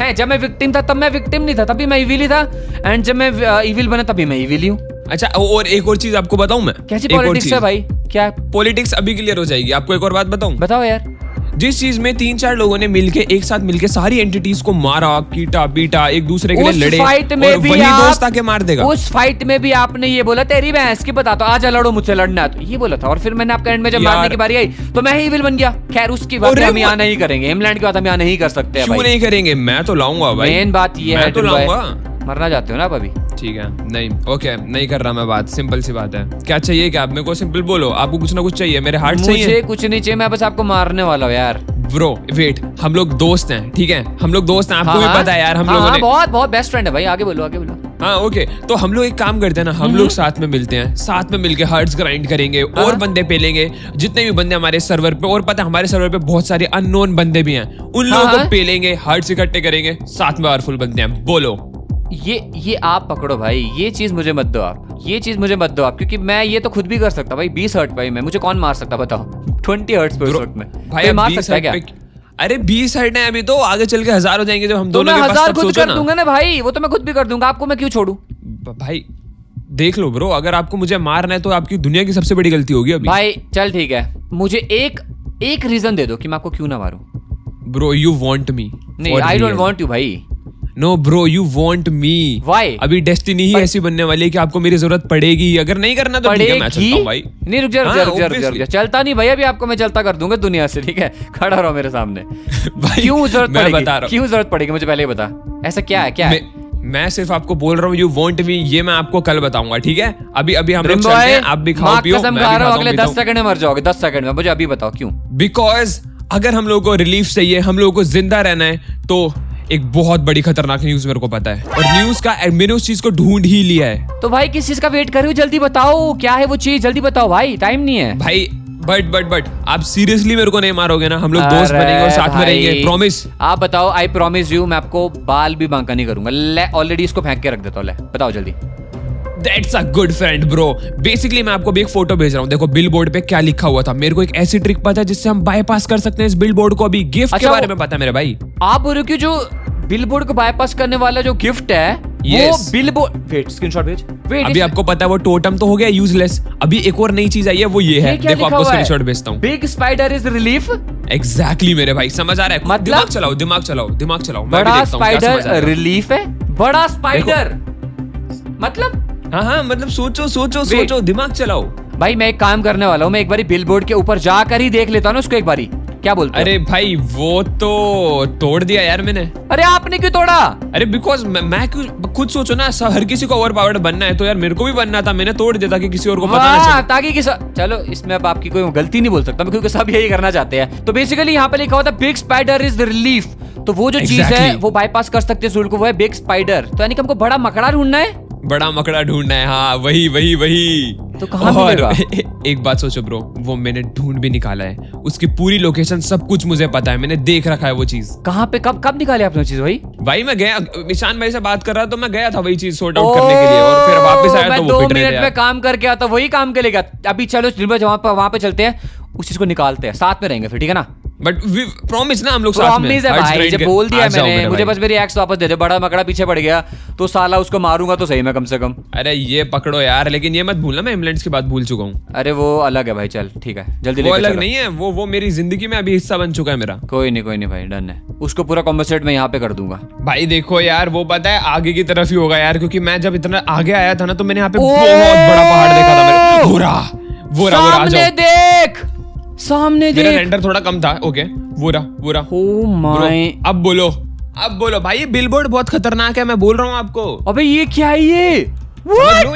है जब मैं विक्टिम था तब मैं विक्टिम नहीं था, तभी मैं इविल ही था, एंड जब मैं इविल बना तभी मैं इविल ही हूँ। अच्छा और एक और चीज आपको बताऊं मैं, कैसी पॉलिटिक्स है भाई? क्या पॉलिटिक्स अभी क्लियर हो जाएगी। आपको एक और बात बताऊं? बताओ यार। जिस चीज में 3-4 लोगों ने मिलके एक साथ मिलके सारी एंटिटीज को मारा, कीटा बीटा, एक दूसरे के लिए लड़े, फाइट में भी दोस्त आके मार देगा। उस फाइट में भी आपने ये बोला तेरी भैंस की बताता हूं, आजा लड़ो मुझसे, लड़ना है तो ये बोला था। और फिर मैंने आपके एंड में जब मारने की बारी आई तो मैं ही विल बन गया। खैर उसकी बात हम यहाँ नहीं करेंगे, हिमलैंड की बात हम यहाँ नहीं कर सकते, नहीं करेंगे। मैं तो लाऊंगा भाई, मेन बात ये है तो लाऊंगा। मरना चाहते हो ना आप अभी? ठीक है, नहीं ओके, नहीं कर रहा मैं बात, सिंपल सी बात है। क्या चाहिए क्या आप मेरे को? सिंपल बोलो, आपको कुछ ना कुछ चाहिए? मेरे हार्ट चाहिए? मुझे कुछ नहीं चाहिए, मैं बस आपको मारने वाला हूँ यार। ब्रो वेट, हम लोग दोस्त हैं, ठीक है, हम लोग दोस्त हैं, आपको भी पता है यार, हम लोग बहुत बहुत बेस्ट फ्रेंड है भाई। आगे बोलो आगे बोलो। हाँ ओके, तो हम लोग एक काम करते हैं ना, हम लोग साथ में मिलते हैं, साथ में मिलके हर्ट्स ग्राइंड करेंगे और बंदे पेलेंगे, जितने भी बंदे हमारे सर्वर पे, और पता है हमारे सर्वर पे बहुत सारे अननोन बंदे भी हैं, उन लोगों को पेलेंगे, हर्ट्स इकट्ठे करेंगे, साथ में पावरफुल बनते हैं। बोलो ये आप पकड़ो भाई, ये चीज मुझे मत दो आप, ये चीज मुझे मत दो आप, क्योंकि मैं ये तो खुद भी कर सकता भाई। 20 हर्ट भाई, मैं मुझे कौन मार सकता बताओ? 20 हर्ट्स में भाई मार सकता है क्या? अरे 20 हर्ट है अभी, तो आगे चल के 1000 हो जाएंगे जब हम दोनों के पास। 1000 खुद कर दूंगा ना भाई, वो तो मैं खुद भी कर दूंगा, आपको मैं क्यों छोड़ू भाई? देख लो ब्रो, अगर आपको मुझे मारना है तो आपकी दुनिया की सबसे बड़ी गलती होगी अभी भाई। चल ठीक है, मुझे एक रीजन दे दो कि मैं आपको क्यों ना मारू। Bro you want me? नहीं आई डोंट वांट यू भाई। No bro you want me. Why? अभी डेस्टिनी ही ऐसी बनने वाली है कि आपको मेरी जरूरत पड़ेगी, अगर नहीं करना तो ठीक है मैं चलता हूं भाई। नहीं रुक जा रुक जा, चलता नहीं भाई अभी, आपको मैं चलता कर दूंगा दुनिया से, ठीक है? खड़ा रहो मेरे सामने भाई। क्यों जरूरत पड़ेगी मुझे पहले बता, ऐसा क्या है? क्या मैं सिर्फ आपको बोल रहा हूँ यू वांट मी, ये मैं आपको कल बताऊंगा, ठीक है? अभी अभी हम लोग चलते हैं, आप भी खाओ पियो, मैं भी खाता हूं। अगले 10 सेकंड में मर जाओगे, 10 सेकंड में। मुझे अभी बताओ क्यों? बिकॉज अगर हम लोगों को रिलीफ चाहिए, हम लोगों को जिंदा रहना है, तो एक बहुत बड़ी खतरनाक न्यूज मेरे को पता है, और न्यूज का मैंने उस चीज को ढूंढ ही लिया है। तो भाई किस चीज का वेट कर रहे हो? जल्दी बताओ क्या है वो चीज, जल्दी बताओ भाई, टाइम नहीं है भाई। बट आप सीरियसली मेरे को नहीं मारोगे ना? हम लोग दोस्त बनेंगे और साथ में रहेंगे, प्रॉमिस। आप बताओ, आई प्रॉमिस यू, मैं आपको बाल भी बांका नहीं करूंगा। ऑलरेडी इसको फेंक के रख देता हूँ, ले बताओ जल्दी। That's a good friend, bro. Basically, मैं आपको भी एक फोटो भेज रहा हूँ, देखो बिल बोर्ड पे क्या लिखा हुआ था। मेरे को एक ऐसी ट्रिक पता है जिससे हम बाईपास कर सकते हैं इस बिल बोर्ड को। अभी गिफ्ट के बारे में पता है मेरे भाई। आप बोल रहे हो कि जो बिल बोर्ड को बाईपास करने वाला जो गिफ्ट है, yes, वो बिल बोर्ड। वेट स्क्रीनशॉट भेज। वेट, अभी आपको पता है वो टोटम तो हो गया यूजलेस, अभी एक और नई चीज आई है, वो ये है, देखो आपको स्क्रीनशॉट भेजता हूँ। Big spider is relief. Exactly मेरे भाई, समझ आ रहा है? मतलब दिमाग चलाओ दिमाग चलाओ दिमाग चलाओ। बड़ा स्पाइडर रिलीफ है, बड़ा स्पाइडर मतलब। हाँ मतलब सोचो दिमाग चलाओ भाई। मैं एक काम करने वाला हूँ, मैं एक बारी बिलबोर्ड के ऊपर जाकर ही देख लेता हूँ ना उसको एक बारी, क्या बोलते हैं? अरे भाई वो तो तोड़ दिया यार मैंने। अरे आपने क्यों तोड़ा? अरे बिकॉज मैं क्यों, खुद सोचो ना, हर किसी को ओवर पावर्ड बनना है, तो यार मेरे को भी बनना था, मैंने तोड़ दिया ताकि किसी और को पता ना चले। ताकि किसी, चलो इसमें अब आपकी कोई गलती नहीं बोल सकता क्योंकि सब यही करना चाहते हैं। तो बेसिकली यहाँ पे लिखा हुआ था बिग स्पाइडर इज रिलीफ, तो वो जो चीज है वो बाईपास कर सकते हैं को, वो है बिग स्पाइडर। तो यानी कि हमको बड़ा मकड़ा ढूंढना है, बड़ा मकड़ा ढूंढना है। हाँ वही। तो कहाँ मिलेगा? एक बात सोचो ब्रो, वो मैंने ढूंढ भी निकाला है, उसकी पूरी लोकेशन सब कुछ मुझे पता है, मैंने देख रखा है वो चीज। कहाँ पे कब निकाली आपने चीज? भाई मैं गया, ईशान भाई से बात कर रहा तो मैं गया था वही चीज सॉर्ट आउट करने के लिए, और फिर वापस आया तो 2 मिनट में काम करके आता, वही काम के लेगा। अभी चलो वहाँ पे चलते हैं, उस चीज को निकालते हैं, साथ में रहेंगे फिर, ठीक है ना? बट वी प्रॉमिस ना, हम लोग साथ में। भाई जब बोल दिया मैंने, मुझे बस मेरी एक्स वापस दे दे। बड़ा मकड़ा पीछे पड़ गया तो साला उसको मारूंगा तो सही मैं कम से कम। अरे ये पकड़ो यार, लेकिन ये मत भूलना मैं इमलैंड्स की बात भूल चुका हूँ। अरे वो अलग है भाई, चल ठीक है जल्दी। वो अलग नहीं है, वो मेरी जिंदगी में अभी हिस्सा बन चुका है मेरा। कोई नहीं भाई, डन है, उसको पूरा कॉम्पनसेट मैं यहाँ पे कर दूंगा भाई। देखो यार वो पता है आगे की तरफ ही होगा यार, क्योंकि मैं जब इतना आगे आया था ना तो मैंने यहाँ पे बहुत बड़ा पहाड़ देखा था। सामने मेरा रेंडर थोड़ा कम था। ओके वोरा oh my... अब बोलो भाई, बिलबोर्ड बहुत खतरनाक है, मैं बोल रहा हूँ आपको। अबे ये क्या है?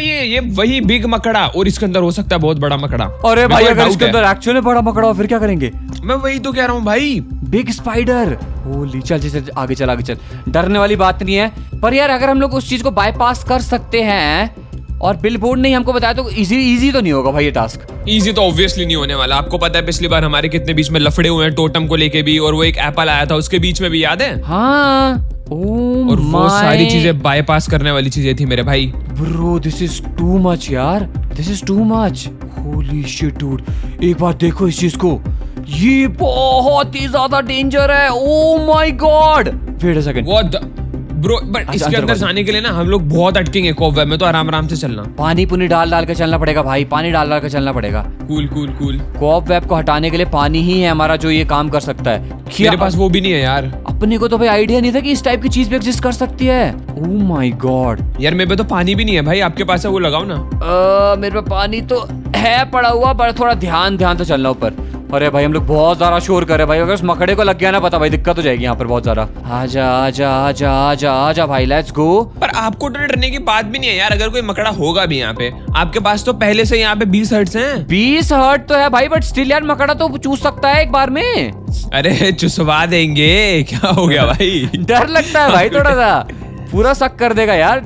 ये वही बिग मकड़ा, और इसके अंदर हो सकता है बहुत बड़ा मकड़ा। अरे भाई अगर इसके अंदर एक्चुअली बड़ा मकड़ा हो फिर क्या करेंगे? मैं वही तो कह रहा हूँ भाई, बिग स्पाइडर। होली, चल आगे चल, डरने वाली बात नहीं है। पर यार अगर हम लोग उस चीज को बाईपास कर सकते हैं और बिलबोर्ड नहीं हमको बताया तो इजी तो नहीं होगा भाई ये टास्क। इजी तो ऑब्वियसली नहीं होने वाला। आपको पता है पिछली बार हमारे कितने बीच में लफड़े हुए हैं टोटम को लेके भी, और वो एक एप्पल आया था उसके बीच में भी, याद है? हाँ। और वो सारी चीजें बाईपास करने वाली चीजें थी मेरे भाई। Bro this is too much यार, this is too much. Holy shit dude, एक बार देखो इस चीज को, ये बहुत ही ज्यादा डेंजर है। Oh my god, wait a second, what the bro. But इसके अंदर जाने के लिए ना हम लोग बहुत अटकेंगे कॉबवेब में, तो आराम आराम से चलना। पानी पुनी डाल के चलना पड़ेगा भाई, पानी डाल के चलना पड़ेगा। Cool cool cool. कॉबवेब को हटाने के लिए पानी ही है हमारा जो ये काम कर सकता है। मेरे पास वो भी नहीं है यार। अपने को तो भाई आइडिया नहीं था कि इस टाइप की चीज भी एग्जिस्ट कर सकती है। ओह माय गॉड यार, मेरे पे तो पानी भी नहीं है भाई। आपके पास है वो लगाओ ना। मेरे पे पानी तो है पड़ा हुआ, पर थोड़ा ध्यान से चलना ऊपर। अरे भाई हम लोग बहुत ज्यादा शोर कर रहे हैं भाई, अगर उस मकड़े को लग गया ना पता भाई दिक्कत हो जाएगी यहाँ पर बहुत ज्यादा। आजा आजा आजा आजा आजा भाई, लेट्स गो। पर आपको डरने की बात भी नहीं है यार, अगर कोई मकड़ा होगा भी यहाँ पे। आपके पास तो पहले से यहाँ पे 20 हर्ट्स हैं। 20 हर्ट तो है भाई, बट स्टिल यार मकड़ा तो चूस सकता है एक बार में। अरे चुसवा देंगे, क्या हो गया भाई। डर लगता है भाई थोड़ा सा, पूरा शक कर देगा यार,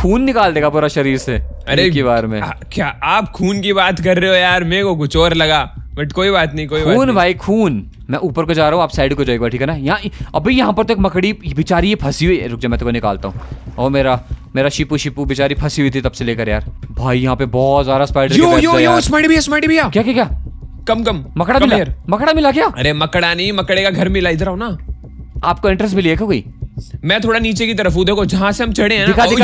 खून निकाल देगा पूरा शरीर से। अरे की बार में क्या आप खून की बात कर रहे हो यार, मेरे को कुछ और लगा, बट कोई बात नहीं। कोई खून भाई खून। मैं ऊपर को जा रहा हूँ, आप साइड को जाएगा, ठीक है ना। यहाँ अभी यहाँ पर तो एक मकड़ी बेचारी ये फंसी हुई, रुक जा मैं तो निकालता हूँ। और मेरा शिपू बेचारी फंसी हुई थी तब से लेकर यार। भाई यहाँ पे बहुत सारा स्पाइडर। क्या कम मकड़ा मिला क्या? अरे मकड़ा नहीं, मकड़े का घर मिला। इधर आओ ना, आपको एंट्रेंस मिली है क्या कोई? मैं थोड़ा नीचे की तरफ हूँ, देखो जहाँ से हम चढ़े हैं। दिखा नीचे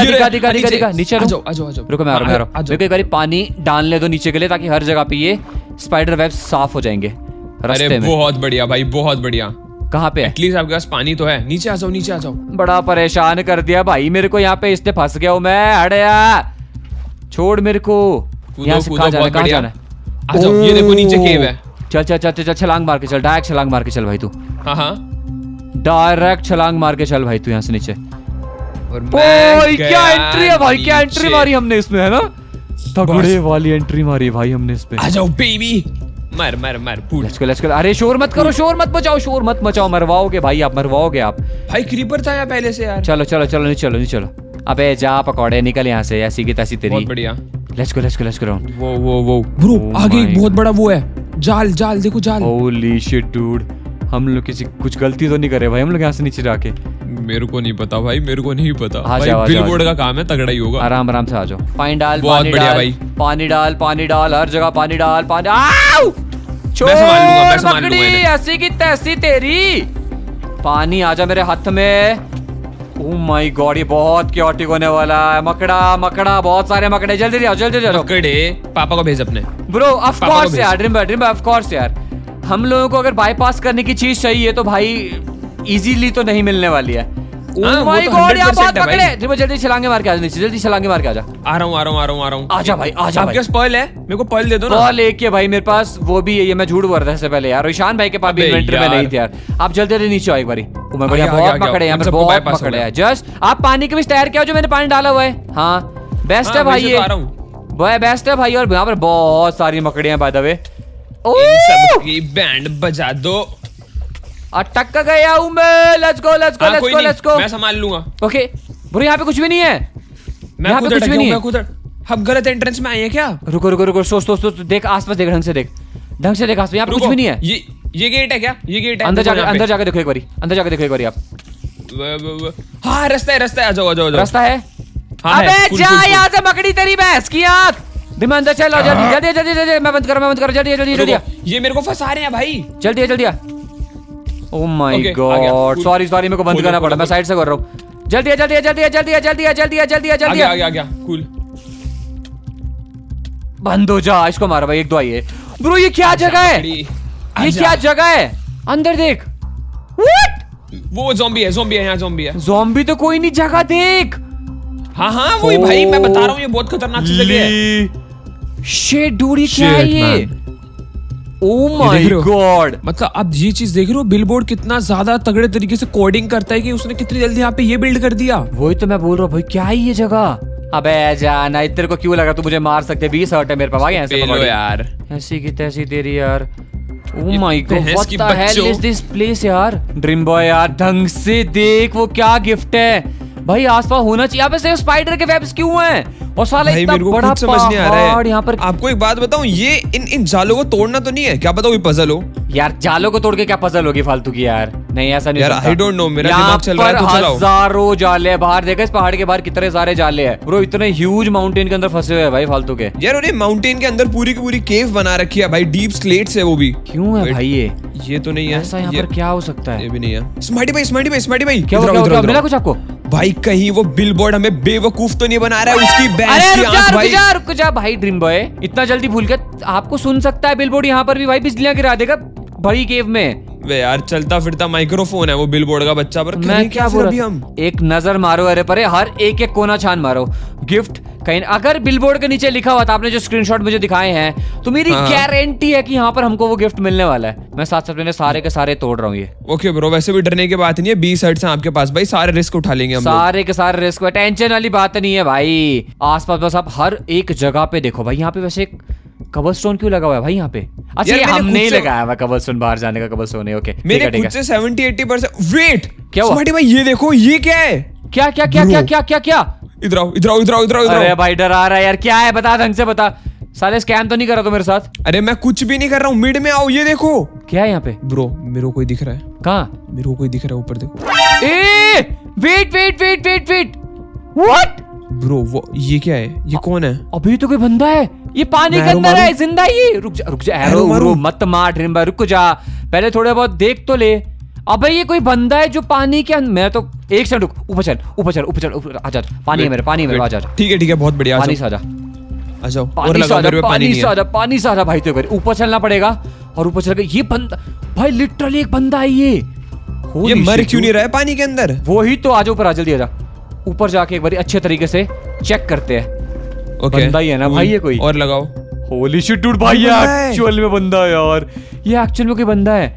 रुको, मैं आ रहा हूँ। देखो एक बार पानी डालने दो नीचे के लिए, ताकि हर जगह पे ये स्पाइडर वेब साफ हो जाएंगे रास्ते में। बहुत बढ़िया भाई, बहुत बढ़िया। कहाँ पे? एटलीस्ट आपके पास पानी तो है। नीचे आ जाओ, नीचे आ जाओ। बड़ा परेशान कर दिया भाई मेरे को यहाँ पे, इससे फंस गया हूँ मैं। अरे यार छोड़ मेरे को, यहाँ से कहाँ जाना है? आ जाओ, ये देखो नीचे केव है। चल चल चल चल, छलांग मार के चल, डायरेक्ट छलांग मार के चल भाई तू। हाँ डायरेक्ट छलांग मार के चल भाई तू यहाँ से नीचे। क्या एंट्री है भाई, क्या एंट्री मारी हमने इसमें, है ना। तगड़े वाली एंट्री मारी भाई हमने इस पे। आ जाओ बेबी, मर मर मर पूल। Let's go. अरे शोर मत करो, शोर मत मचाओ, मरवाओगे भाई आप, मरवाओगे आप भाई। क्रीपर था यार पहले से यार। चलो नहीं चलो। अबे जा पकौड़े, निकल यहाँ से, ऐसी की तैसी तेरी। बहुत बढ़िया, लेट्स गो। वो ब्रो आगे एक बहुत बड़ा वो है, जाल देखो जाल। होली शिट डूड, हम लोग किसी कुछ गलती तो नहीं करे भाई हम लोग यहाँ से नीचे जाके। मेरे को नहीं पता। बिलबोर्ड का काम है, तगड़ा ही होगा। आराम से आ जाओ। पानी डाल, बहुत बढ़िया भाई। पानी डाल हर जगह पानी डाल। आओ छोड़, ऐसी की तैसी तेरी। पानी आजा मेरे हाथ में। ओह माय गॉड, ये बहुत क्योटिक होने वाला है। मकड़ा बहुत सारे मकड़े, जल्दी आओ। मकड़े पापा को भेज अपने। ब्रो ऑफ कोर्स यार, ड्रीम बॉय ऑफ कोर्स यार। हम लोगों को अगर बाईपास करने की चीज चाहिए तो भाई इजीली तो नहीं मिलने वाली है। ओह माय गॉड यार, बहुत पकड़े। जल्दी छलांगे मार के आजा नीचे, जल्दी छलांगे मार के आजा। आ रहा हूं। आजा भाई। आपके पास पर्ल है? मेरे को पर्ल दे दो ना। पर्ल एक है भाई मेरे पास, वो भी है। मैं झूठ बोल रहा था इससे पहले यार, ईशान भाई के पास भी इन्वेंटरी में नहीं थे यार। आप जल्दी नीचे आओ एक बारी। बहुत पकड़े हैं, बहुत पकड़े हैं। जस्ट आप पानी के भी तैयार किया जो मैंने पानी डाला हुआ है। हाँ बेस्ट है भाई, ये बेस्ट है भाई। और यहाँ पर बहुत सारी मकड़ियां बाय द वे। बैंड बजा दो, अटक गया हूं मैं। Let's go. मैं संभाल लूंगा। ओके ब्रो, यहाँ पे कुछ भी नहीं है। यहाँ पे कुछ भी नहीं है। हम गलत एंट्रेंस में आए हैं क्या? रुको। सोच देख, आसपास देख, ढंग से देख आसपास। यहाँ पे कुछ भी नहीं है। ये गेट है क्या? ये गेट है। अंदर जाके देखो एक बारी, आप। हाँ रास्ता है। आ जाओ रास्ता है। अबे जा यहाँ से मकड़ी तेरी भैंस की आंख। अंदर चलो जल्दी। मैं बंद करो जल्दी। ये मेरे को फंसा रहे हैं भाई, जल्दी। ओह माय गॉड, सॉरी मेरे को बंद करना पड़ा, मैं साइड से कर रहा हूँ। जल्दी। आ गया, कूल। बंद हो जा, इसको मारो भाई, एक दो आई है। ब्रो ये क्या जगह है? अंदर देख। व्हाट? वो ज़ॉम्बी है यहाँ, ज़ॉम्बी तो कोई नहीं, जगह देख। हाँ वही भाई, मैं बता रहा हूँ ये बहुत खतरनाक चीज है। शिट डूड, ये क्या है ये? ओह माय गॉड, मतलब आप ये चीज देख रहे हो, बिलबोर्ड कितना ज्यादा तगड़े तरीके से कोडिंग करता है कि उसने कितनी जल्दी यहाँ पे ये बिल्ड कर दिया। वही तो मैं बोल रहा हूँ भाई, क्या है ये जगह। अबे जाना, इधर को क्यों लगा तू मुझे मार सकते। 20 हर्ट है मेरे पास ऐसे यार, ऐसी की तैसी तेरी यार। Oh my god, what the hell is this place यार। ड्रीम बॉय यार ढंग से देख, वो क्या गिफ्ट है। भाई आसपास होना चाहिए। यहाँ पे स्पाइडर के वेब्स क्यों हैं? और साला इतना बड़ा समझ नहीं आ रहा है यहाँ पर। आपको एक बात बताऊं, ये इन जालों को तोड़ना तो नहीं है क्या? बताओ ये पजल हो यार, जालों को तोड़ के क्या पजल होगी फालतू की यार। नहीं ऐसा नहीं यार, आई डोंट नो, मेरा दिमाग चल रहा है तो चलाओ। हजारों जाले है बाहर, देखा इस पहाड़ के बाहर कितने सारे जाले हैं ब्रो। इतने ह्यूज माउंटेन के अंदर फंसे हुए हैं भाई फालतू के यार। और ये माउंटेन के अंदर पूरी की पूरी केव बना रखी है भाई, डीप स्लेट्स है वो भी। क्यों है भाई ये तो नहीं है ऐसा, यहाँ पर क्या हो सकता है? ये भी नहीं है। स्मार्टी भाई क्या मिला कुछ आपको? भाई कहीं वो बिलबोर्ड हमें बेवकूफ तो नहीं बना रहा है उसकी रुक जा भाई ड्रीम बॉय, इतना जल्दी भूल गए? आपको सुन सकता है बिलबोर्ड यहाँ पर भी भाई, बिजलियां गिरा देगा बड़ी केव में। वे यार चलता फिरता माइक्रोफोन है वो बिलबोर्ड का बच्चा। पर मैं क्या बोल रहा हूँ, एक नजर मारो अरे परे, हर एक कोना छान मारो। गिफ्ट कहीं अगर बिलबोर्ड के नीचे लिखा हुआ था, आपने जो स्क्रीनशॉट मुझे दिखाए हैं, तो मेरी गारंटी है कि यहाँ पर हमको वो गिफ्ट मिलने वाला है। मैं साथ साथ सारे के सारे तोड़ रहा हूँ ये। ओके ब्रो, वैसे भी डरने की बात नहीं है, 20 हर्ट्स हैं आपके पास भाई, सारे रिस्क उठा लेंगे हम, सारे के सारे रिस्क। टेंशन वाली बात नहीं है भाई। आसपास बस आप हर एक जगह पे देखो भाई। यहाँ पे वैसे एक कबलस्टोन क्यों लगा हुआ है भाई यहाँ पे? अच्छा ये हमने ही लगाया हुआ कबलस्टोन, बाहर जाने का कबलस्टोन है। ओके मेरे खुद से 70-80% वेट क्या हुआ भाई? ये देखो ये क्या है? क्या क्या क्या क्या क्या क्या क्या? इधर आओ। अरे भाई डर आ रहा है यार, क्या है बता, ढंग से बता। साले स्कैम तो नहीं कर रहा तो मेरे साथ? अरे मैं कुछ भी नहीं कर रहा हूँ, मिड में आओ। ये देखो क्या है यहाँ पे? ब्रो मेरे को कोई दिख रहा है। कहाँ? मेरे को कोई दिख रहा है ऊपर देखो। ए वेट व्हाट ब्रो, वो ये क्या है? ये कौन है? अभी तो कोई बंदा है, ये पानी के अंदर है जिंदा ही। रुक जा एरो मत मार ड्रीम बॉय, रुक जा पहले थोड़ा बहुत देख तो ले। अबे ये कोई बंदा है जो पानी के अंदर, मैं तो एक सेकंड रुक। ऊपर चल आ जा, पानी है मेरे आ जा। ठीक है बहुत बढ़िया, आ जाओ पानी से आ जा भाई। तो ऊपर चलना पड़ेगा और ऊपर चल के ये बंदा भाई लिटरली एक बंदा है। ये मर क्यों नहीं रहा है पानी के अंदर? वही तो, आ जा ऊपर, आ जल्दी आ जा। ऊपर जाके एक बार अच्छे तरीके से चेक करते हैं। ओके बंदा ही है ना भाई ये कोई? और लगाओ। होली शिट डूड भाई, एक्चुअल में बंदा है यार, ये एक्चुअल में कोई बंदा है।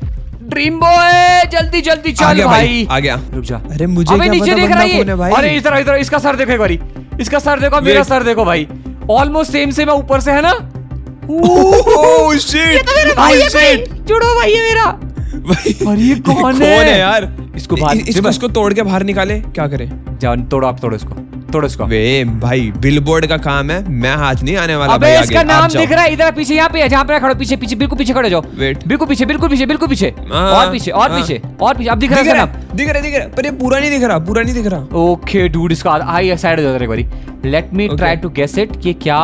ड्रीम बॉय जल्दी चल भाई। आ गया, रुक जा। अरे मुझे क्या नीचे देख रहा है? अरे इधर इसका सर देखो एक बारी, इसका सर देखो, मेरा सर देखो भाई, ऑलमोस्ट सेम है ऊपर से, है ना? ओह शिट चुड़ो भाई ये मेरा भाई। ये कौन है यार? इसको तोड़ के बाहर निकाले, क्या करे? जाओ तोड़ो इसको। वे भाई बिलबोर्ड का काम है, मैं हाथ नहीं आने वाला। अबे इसका नाम दिख रहा है इधर पीछे, यहाँ पे जहाँ पे खड़े, पीछे बिल्कुल खड़े जाओ, बिल्कुल पीछे और पीछे। अब दिख रहा पर ये पूरा नहीं दिख रहा। ओके डूड, इसका आई साइड हो जाता है। Let me try to guess it, ये क्या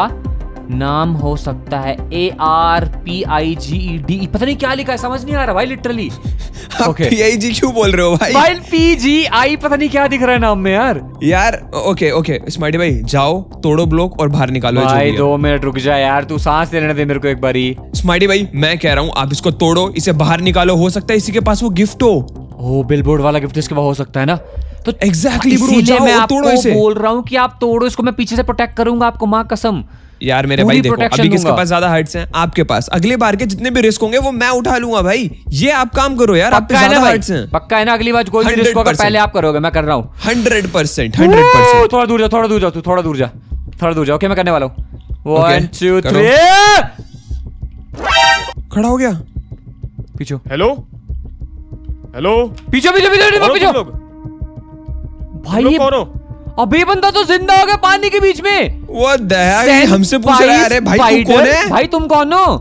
नाम हो सकता है? ARPIGED, पता नहीं क्या लिखा है, समझ नहीं आ रहा भाई लिटरली। ओके PIG क्यों बोल रहे हो भाई? PGI पता नहीं क्या दिख रहा है नाम में यार। ओके स्मार्टी भाई जाओ, तोड़ो ब्लॉक और बाहर निकालो भाई। 2 मिनट रुक जा यार, तू सांस लेने दे मेरे को एक बारी। स्मार्टी भाई मैं कह रहा हूँ आप इसको तोड़ो, इसे बाहर निकालो, हो सकता है इसी के पास वो गिफ्ट हो। बिलबोर्ड वाला गिफ्ट इसके पास हो सकता है ना? तो एग्जैक्टली मैं आपको बोल रहा हूँ कि आप तोड़ो इसको, मैं पीछे से प्रोटेक्ट करूंगा आपको, माँ कसम। यार मेरे भाई देखो, अभी किसके पास ज्यादा हर्ट्स हैं? आपके पास। अगले बार के जितने भी रिस्क होंगे वो मैं उठा लूंगा भाई, ये आप काम करो यार। आप पक्का है ना? अगली बार कोई भी रिस्क होगा पहले आप करोगे, मैं कर रहा हूँ 100%। थोड़ा दूर जा। ओके मैं करने वाला हूँ। 1 2 3 खड़ा हो गया। पीछो हेलो पीछो भाई। अभी बंदा तो जिंदा हो गया पानी के बीच में। वो दया हमसे पूछ रहा है, अरे भाई तुम कौन है? भाई तुम कौन हो?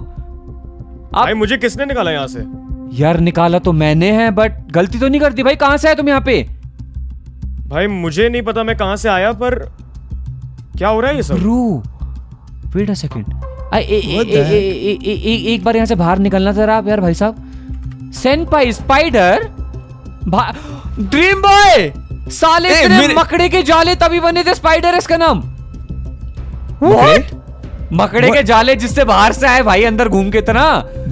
भाई मुझे किसने निकाला यहाँ से? यार निकाला तो मैंने है, बट गलती तो नहीं करती भाई। कहाँ से आए तुम यहाँ पे? भाई मुझे नहीं पता मैं कहाँ से आया, पर क्या हो रहा है ये सब? वेट अ सेकंड, एक बार यहाँ से बाहर निकलना जरा आप यार। भाई साहब सेनपाई स्पाइडर, ड्रीम बॉय साले, इतने मकड़े के जाले तभी बने थे। स्पाइडर इसका नाम। What? मकड़े के जाले जिससे बाहर से आए भाई, अंदर घूम के इतना।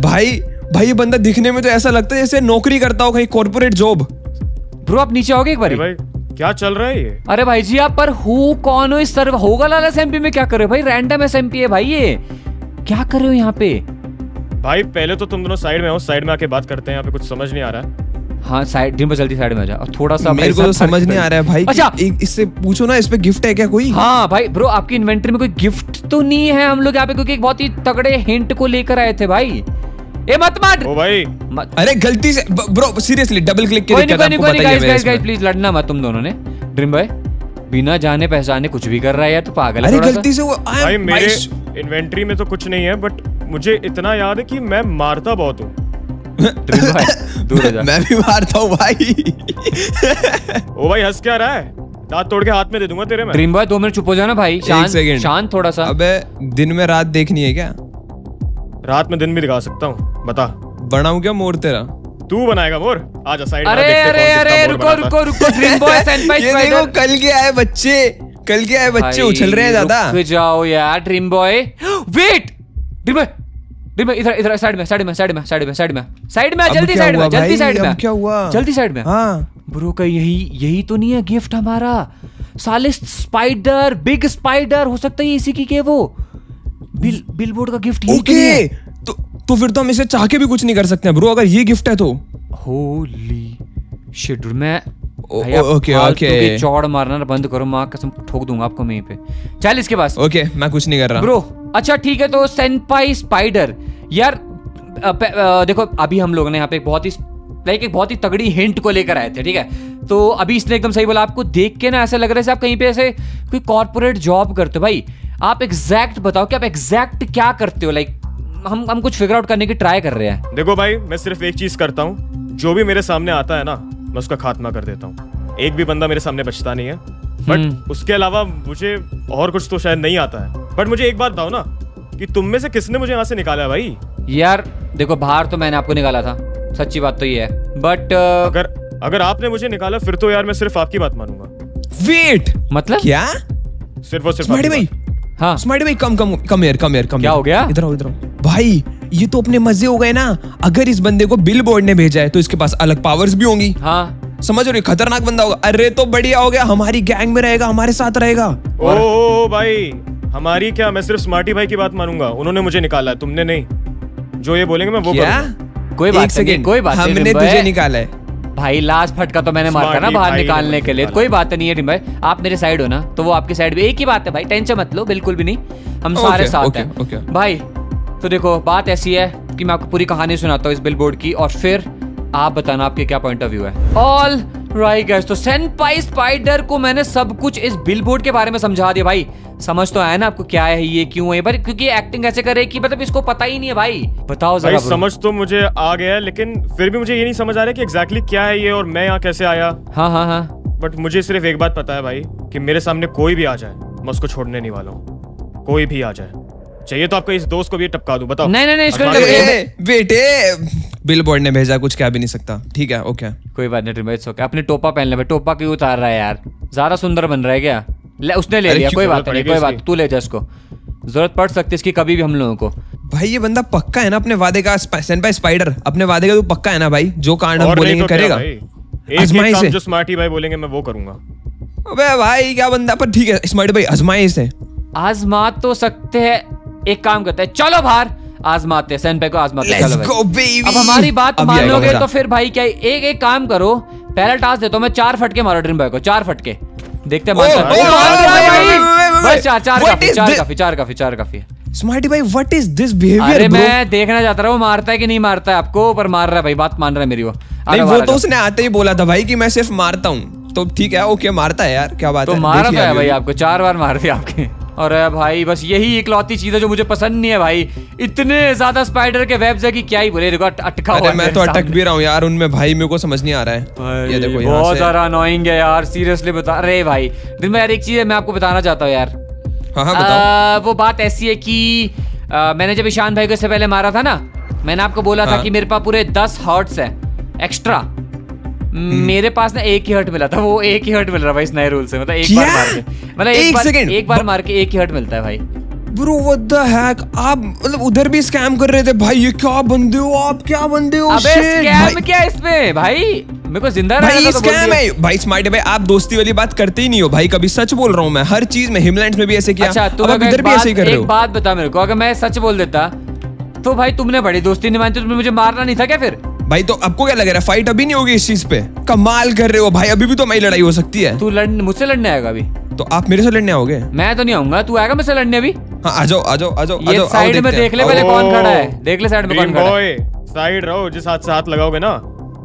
भाई ये बंदा दिखने में तो ऐसा लगता है जैसे नौकरी करता हो कहीं, कॉर्पोरेट जॉब। ब्रो आप नीचे आओगे एक बार? भाई क्या चल रहा है ये? अरे भाई जी आप पर हूँ कौन हो इस सर्व होगा लाला SMP में क्या कर रहे हो भाई? रैंडम SMP है भाई ये, क्या कर रहे हो यहाँ पे? भाई पहले तो तुम दोनों साइड में हो, साइड में आके बात करते हैं, यहाँ पे कुछ समझ नहीं आ रहा है। हाँ साइड ड्रीम पर जल्दी साइड में आ जा। और थोड़ा सा मेरे को तो समझ नहीं आ रहा है भाई। अच्छा इससे पूछो ना, इस पे गिफ्ट है क्या कोई? हाँ भाई ब्रो आपकी इन्वेंटरी में कोई गिफ्ट तो नहीं है? हम लोग यहाँ पे क्योंकि एक बहुत ही तगड़े हिंट को लेकर आए थे भाई। ए मत मार ओ भाई अरे गलती से ब्रो, सीरियसली डबल क्लिक के लिए। प्लीज लड़ना मत तुम दोनों ने। ड्रीम भाई बिना जाने पहचाने कुछ भी कर रहा है यार, तो पागल है। अरे गलती से वो भाई मेरे इन्वेंट्री में तो कुछ नहीं है, बट मुझे इतना याद है कि मैं मारता बहुत हूँ। दूर हो जा। मैं भी मारता हूँ भाई। ओ भाई हंस क्या रहा है? दांत तोड़ के हाथ में दे दूंगा तेरे में। ड्रीम बॉय 2 मिनट चुप हो जाना भाई, शांत थोड़ा सा। अबे दिन में रात देखनी है क्या? रात में दिन भी दिखा सकता हूँ, बता। बनाऊं क्या मोर तेरा? तू बनाएगा मोर, आजा साइड में। अरे रुको रुको रुको, ड्रीम बॉय सेंपाई स्पाइडर कल के आए बच्चे, कल के आए बच्चे उछल रहे हैं दादा। जाओ यार dream boy, wait dream boy इधर इधर साइड में जल्दी साइड में क्या हुआ? जल्दी साइड में। हाँ ब्रो का यही तो नहीं है गिफ्ट हमारा? साले स्पाइडर, बिग स्पाइडर हो सकता है इसी की के वो बिलबोर्ड का गिफ्ट। ओके तो फिर तो हम इसे चाह के भी कुछ नहीं कर सकते हैं ब्रो, अगर ये गिफ्ट है तो। होली शिट, मैं ओके चौड़ मारना बंद करो, मां कसम ठोक दूंगा आपको मैं पे। चल इसके पास। ओके मैं कुछ नहीं कर रहा ब्रो। अच्छा ठीक है, तो सेंपाई स्पाइडर यार देखो अभी हम लोग ने यहाँ पे एक बहुत ही तगड़ी हिंट को लेकर आए थे, ठीक है? तो अभी इसने एकदम सही बोला, आपको देख के ना ऐसा लग रहा है आप कहीं पे ऐसे कोई कॉर्पोरेट जॉब करते हो भाई। आप एग्जैक्ट बताओ कि आप एग्जैक्ट क्या करते हो, लाइक हम कुछ फिगर आउट करने की ट्राई कर रहे हैं। देखो भाई मैं सिर्फ एक चीज करता हूँ, जो भी मेरे सामने आता है ना मैं उसका खात्मा कर देता हूँ, एक भी बंदा मेरे सामने बचता नहीं है। बट उसके अलावा मुझे और कुछ तो शायद नहीं आता है। बट मुझे एक बात बताओ ना कि तुम में से किसने मुझे यहाँ से निकाला है भाई? यार देखो बाहर तो मैंने आपको निकाला था, सच्ची बात तो ये है। बट अगर आपने मुझे निकाला फिर तो यार मैं सिर्फ आपकी बात मानूंगा। वेट मतलब क्या? सिर्फ और सिर्फ स्मार्टी भाई। हाँ स्मार्टी भाई कम क्या हो गया? इधर भाई ये तो अपने मजे हो गए ना, अगर इस बंदे को बिल बोर्ड ने भेजा है तो इसके पास अलग पावर्स भी होंगी। हाँ समझ रहे, खतरनाक बंदा होगा। अरे तो बढ़िया हो गया, हमारी गैंग में रहेगा, हमारे साथ रहेगा। ओ भाई हमारी क्या, मैं सिर्फ स्मार्टी भाई की बात मानूंगा, उन्होंने मुझे निकाला, तुमने नहीं। जो ये बोलेंगे मैं वो करूंगा। कोई बात हमने तुझे निकाला है भाई, लास्ट फटका तो मैंने मारा ना बाहर निकालने के लिए। कोई बात नहीं है ड्रीम भाई, आप मेरे साइड हो ना तो वो आपके साइड भी। एक ही बात है भाई, टेंशन मत लो बिल्कुल भी नहीं, हम सारे साथ हैं भाई। तो देखो बात ऐसी है कि मैं आपको पूरी कहानी सुनाता हूँ इस बिलबोर्ड की, और फिर आप बताना आपके क्या पॉइंट ऑफ व्यू है। ऑल राइट गाइस, तो सेंपाई स्पाइडर को मैंने सब कुछ इस बिलबोर्ड के बारे में समझा दिया भाई। समझ तो आया ना आपको क्या है ये, क्यों है भाई? क्योंकि एक्टिंग ऐसे करे कि मतलब इसको पता ही नहीं है भाई। बताओ जरा। समझ तो मुझे आ गया, लेकिन फिर भी मुझे ये नहीं समझ आ रहा कि एग्जैक्टली क्या है ये और मैं यहाँ कैसे आया। हाँ बट मुझे सिर्फ एक बात पता है भाई कि मेरे सामने कोई भी आ जाए मैं उसको छोड़ने नहीं वाला हूँ। कोई भी आ जाए, चाहिए तो आपका इस दोस्त को भी टपका दूं, बताओ। नहीं इसको बेटे बिलबोर्ड ने भेजा, कुछ कह भी नहीं सकता। ठीक है ओके कोई बात नहीं ड्रीम, ओके। अपने टोपा पहन ले भाई, टोपा क्यों उतार रहा है यार? ज्यादा सुंदर बन रहा है क्या? ले उसने ले लिया, कोई बात नहीं, तू ले जा इसको, जरूरत पड़ सकती है इसकी कभी भी हम लोगों को। भाई ये बंदा पक्का है ना अपने वादे का, सेंपाई स्पाइडर अपने वादे का तो पक्का है ना भाई, जो कांड हम बोलेंगे करेगा। जो स्मार्टी भाई बोलेंगे मैं वो करूंगा। अबे भाई क्या बंदा, पर ठीक है स्मार्टी भाई आजमाए इसे। आजमा तो सकते है, एक काम करते हैं चलो बाहर आजमाते हैं, सेंपाई को आजमाते हैं। चलो भाई अब हमारी बात मानोगे तो फिर भाई क्या, एक काम करो, पहला टास्क देता हूं मैं, 4 फटके मारो ड्रीम बॉय को, 4 फटके देखते हैं मारता है कि नहीं मारता है आपको, पर मार रहा है भाई, बात मान रहा है मेरी। वो तो उसने आते ही बोला था भाई कि मैं सिर्फ मारता हूँ, तो ठीक है ओके मारता है यार, क्या बात है। मारा था भाई आपको, 4 बार मार दिया आपके। और भाई बस यही इकलौती चीज है जो मुझे पसंद नहीं है भाई, इतने ज्यादा स्पाइडर के वेब्स है कि क्या ही बोले। देखो अटका हुआ है, मैं तो अटक भी रहा हूँ यार उनमें भाई, मेरे को समझ नहीं आ रहा है। ये देखो बहुत ज्यादा अनोइंग है यार, सीरियसली बता रहे भाई। दिन में यार एक चीज है मैं आपको बताना चाहता हूँ यार। हाँ, बताओ। वो बात ऐसी है कि मैंने जब ईशान भाई को इससे पहले मारा था ना, मैंने आपको बोला था कि मेरे पास पूरे 10 हर्ट्स है एक्स्ट्रा, मेरे पास ना 1 ही हर्ट मिला था, वो 1 ही हर्ट मिल रहा भाई इस नए रूल से, मतलब एक बार मार के 1 ही हर्ट मिलता है भाई। ब्रो व्हाट द हैक, आप मतलब उधर भी स्कैम कर रहे थे भाई? ये क्या बंदे हो आप, क्या बंदे हो? अबे स्कैम क्या इसमें भाई, मेरे को जिंदा रहना तो स्कैम है भाई। स्मार्टी भाई आप दोस्ती वाली बात करते ही नहीं हो भाई कभी, सच बोल रहा हूँ मैं, हर चीज में हिमलैंड्स में भी ऐसे किया। अच्छा तुम इधर भी ऐसे ही कर रहे हो? एक बात बता मेरे को, अगर मैं सच बोल देता तो भाई तुमने बड़ी दोस्ती नहीं मानी, तुमने मुझे मारना नहीं था क्या फिर भाई? तो आपको क्या लग रहा है फाइट अभी नहीं होगी इस चीज पे? कमाल कर रहे हो भाई, अभी भी तो मेरी लड़ाई हो सकती है। तू मुझसे लड़ने आएगा अभी? तो आप मेरे से लड़ने आओगे? मैं तो नहीं आऊंगा, तू आएगा मुझसे लड़ने अभी? हाँ आ जाओ, साइड में देख ले पहले कौन खड़ा है, देख ले साइड में कौन खड़ा है। साइड रहो, जिस हाथ से हाथ लगाओगे ना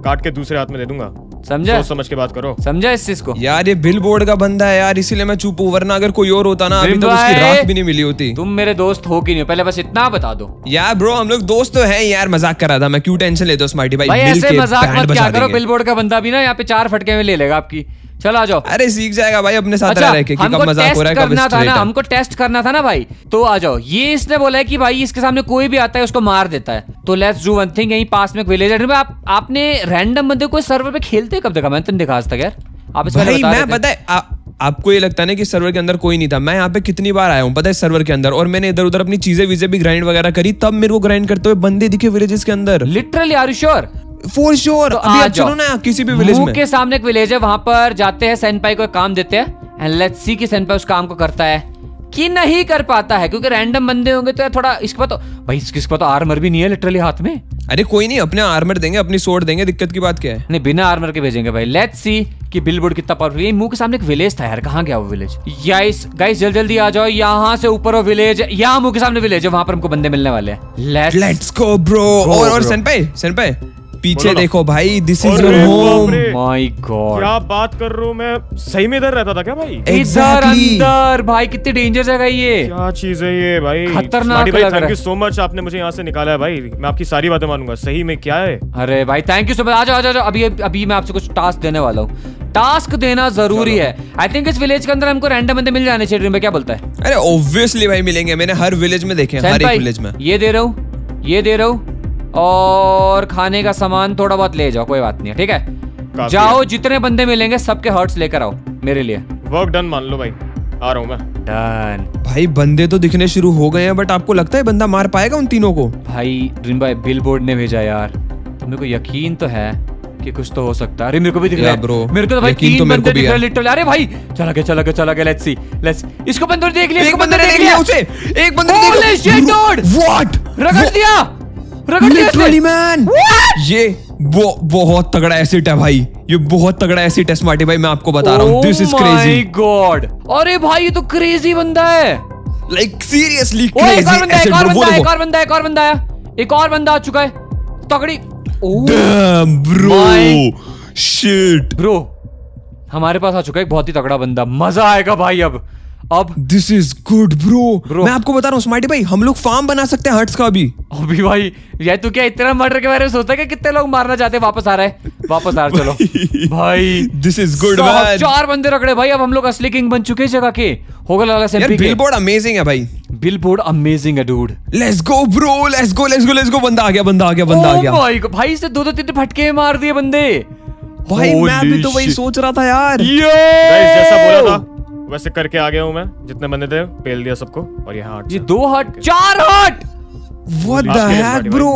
काट के दूसरे हाथ में दे दूंगा। समझा, समझ के बात करो, समझा इस चीज को। यार ये बिल बोर्ड का बंदा है यार, इसीलिए मैं चुप हूँ, वरना अगर कोई और होता ना अभी तो उसकी रात भी नहीं मिली होती। तुम मेरे दोस्त हो कि नहीं, पहले बस इतना बता दो। यार ब्रो हम लोग दोस्त तो है यार, मजाक कर रहा था मैं, क्यों टेंशन लेते हो स्मार्टी भाई, ऐसे मजाक मत क्या करो, बिल बोर्ड का बंदा भी ना यहाँ पे 4 फटके में ले लेगा आपकी। चलो आ जाओ। अरे सीख जाएगा भाई अपने साथ रह के, कब मजाक हो रहा है कब स्ट्रेट है। हमको टेस्ट करना था ना भाई, तो आ जाओ। ये इसने बोला है कि भाई इसके सामने कोई भी आता है उसको मार देता है, तो लेट्स डू वन थिंग। यहीं पास में एक विलेज है, आपने रैंडम बंदे को सर्वर पे खेलते कब देखा? मैंने तो देखा आज तक यार। आप इसमें आपको ये लगता है ना कि सर्वर के अंदर कोई नहीं था, मैं यहाँ पे कितनी बार आया हूँ पता है सर्वर के अंदर, और मैंने इधर उधर अपनी चीजें वीजें भी ग्राइंड वगैरह करी, तब मेरे को ग्राइंड करते हुए बंदे दिखे विलेजेस के अंदर। Literally are you sure? For sure, तो अभी चलो ना किसी भी विलेज में। के सामने एक विलेज है, वहां पर जाते हैं, सेनपाई को एक काम देते हैं एंड लेट्स सी कि सेनपाई उस काम को करता है कि नहीं कर पाता है, क्योंकि रैंडम बंदे होंगे तो थोड़ा इसके पास तो भाई इसके पास तो आर्मर भी नहीं है लिटरली हाथ में। अरे कोई नहीं, अपने आर्मर देंगे, अपनी सोर्ड देंगे, दिक्कत की बात क्या है? नहीं बिना आर्मर के भेजेंगे भाई। लेट्स सी कि बिलबोर्ड कितना पावरफुल है। मुंह के सामने एक विलेज था यार, कहाँ गया वो विलेज? गाइस गाइस जल्दी आ जाओ, यहाँ से ऊपर वो विलेज, यहाँ मुंह के सामने विलेज है, वहां पर हमको बंदे मिलने वाले हैं। Let's go bro. और सेनपाई पीछे देखो भाई, this is your home. My god क्या बात कर रहा हूँ मैं, सही में इधर रहता था क्या भाई? इधर अंदर भाई, कितनी डेंजर जगह ये, क्या चीज है ये भाई, खतरनाक लग रहा है। थैंक यू सो मच, आपने मुझे यहाँ से निकाला है भाई, मैं आपकी सारी बातें मानूंगा, सही में क्या है। अरे भाई थैंक यू सो मच, आ जाओ आ जाओ। अभी अभी मैं आपसे कुछ टास्क देने वाला हूँ, टास्क देना जरूरी है। आई थिंक इस विलेज के अंदर हमको रैंडम बंदे मिल जाने चाहिए, में क्या बोलता है? अरे ऑब्वियसली भाई मिलेंगे, मैंने हर विलेज में देखे, हर एक विलेज में। ये दे रहा हूँ, ये दे रहा हूँ, और खाने का सामान थोड़ा बहुत ले जाओ, कोई बात नहीं है, ठीक है जाओ है। जितने बंदे मिलेंगे सबके हर्ट्स लेकर आओ मेरे लिए, वर्क डन मान लो भाई, आ रहा हूँ मैं। डन भाई, बंदे तो दिखने शुरू हो गए हैं, बट आपको लगता है बंदा मार पाएगा उन तीनों को? भाई ड्रीम भाई बिल बोर्ड ने भेजा यार, तो मेरे को यकीन तो है कि कुछ तो हो सकता है। अरे मेरे को भी दिख रहा है ब्रो, मेरे को तो भाई तीन बंदे दिख रहे हैं लिटरली। अरे भाई चला गया चला गया चला गया, लेट्स सी लेट्स, इसको बंदर देख लिया, एक बंदर ने देख लिया उसे, एक बंदर ने देख लिया, शिट डूड व्हाट, रगड़ दिया लिटरली मैन। ये बहुत तगड़ा एसिड है भाई, ये बहुत तगड़ा एसिड है स्मार्टी भाई, मैं आपको बता रहा हूँ, दिस इज क्रेजी गॉड। अरे भाई ये तो क्रेजी बंदा है, लाइक सीरियसली क्रेजी एसिड। एक और बंदा आ चुका है, तगड़ी ब्रो, शिट ब्रो हमारे पास आ चुका है एक बहुत ही तगड़ा बंदा, मजा आएगा भाई अब दिस इज गुड ब्रो। मैं आपको बता रहा हूँ स्मार्टी भाई, हम लोग फार्म बना सकते हैं हट्स का अभी भाई। यार तू क्या इतना मर्डर के बारे में सोचता है कि कितने लोग मारना चाहते हैं? वापस आ रहा है चलो भाई, दिस इज गुड मैन। 4 बंदे रगड़े भाई, अब हम लोग असली किंग बन चुके हैं जगह के, होगा लाला से। बिल बोर्ड अमेजिंग है भाई, बिल बोर्ड अमेजिंग है dude. Let's go bro, let's go. बंदा आ गया भाई, इसने 2-3 फटके मार दिए बंदे भाई। मैं भी तो वही सोच रहा था यार, जैसा बोला था वैसे करके आ गया हूँ मैं, जितने बंदे थे पेल दिया सबको। और ये हार्ट, ये 2 heart, 4 heart, what the heck bro,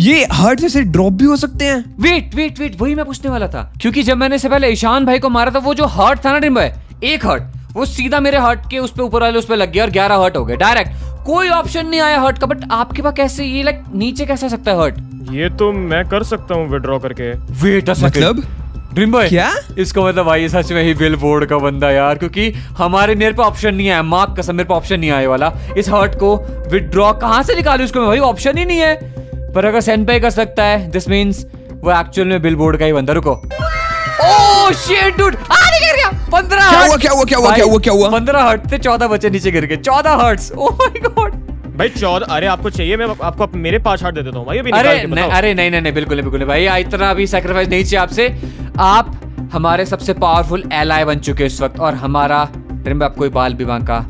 ये हार्ट से ड्रॉप भी हो सकते हैं। वेट वही मैं पूछने वाला था, क्योंकि जब मैंने इससे पहले ईशान भाई को मारा था, वो जो हार्ट था ना ड्रीम बॉय, 1 हार्ट वो सीधा मेरे हार्ट के उस पे ऊपर वाले उस पे लग गया और 11 हार्ट हो गए डायरेक्ट, कोई ऑप्शन नहीं आया हार्ट का। बट आपके पास कैसे ये लाइक नीचे कैसे आ सकता है हार्ट? ये तो मैं कर सकता हूँ विथड्रॉ करके। वेट मतलब ड्रीम बॉय क्या? इसको मतलब भाई सच में ही बिल बोर्ड का बंदा यार, क्योंकि हमारे मेरे पे ऑप्शन नहीं आया, माफ कसम मेरे पे ऑप्शन नहीं आया वाला। इस हर्ट को विथड्रॉ कहाँ से निकालू इसको मैं भाई, ऑप्शन ही नहीं है। पर अगर सेनपाई कर सकता है दिस मींस वो एक्चुअल में बिल बोर्ड का ही बंदा। रुको, ओह शिट डूड, आने गिर गया। 15 हर्ट थे, 14 बचे नीचे गिर गए, 14 हर्ट्स। ओह माय गॉड भाई 14। अरे आपको चाहिए, मैं आपको मेरे 5 हार्ट दे देता हूँ भाई अभी। अरे नहीं बिल्कुल भाई, इतना अभी सैक्रिफाइस नहीं चाहिए आपसे। आप हमारे सबसे पावरफुल एलाय बन चुके इस वक्त, और हमारा ड्रीम बॉय आपको बाल भी बांका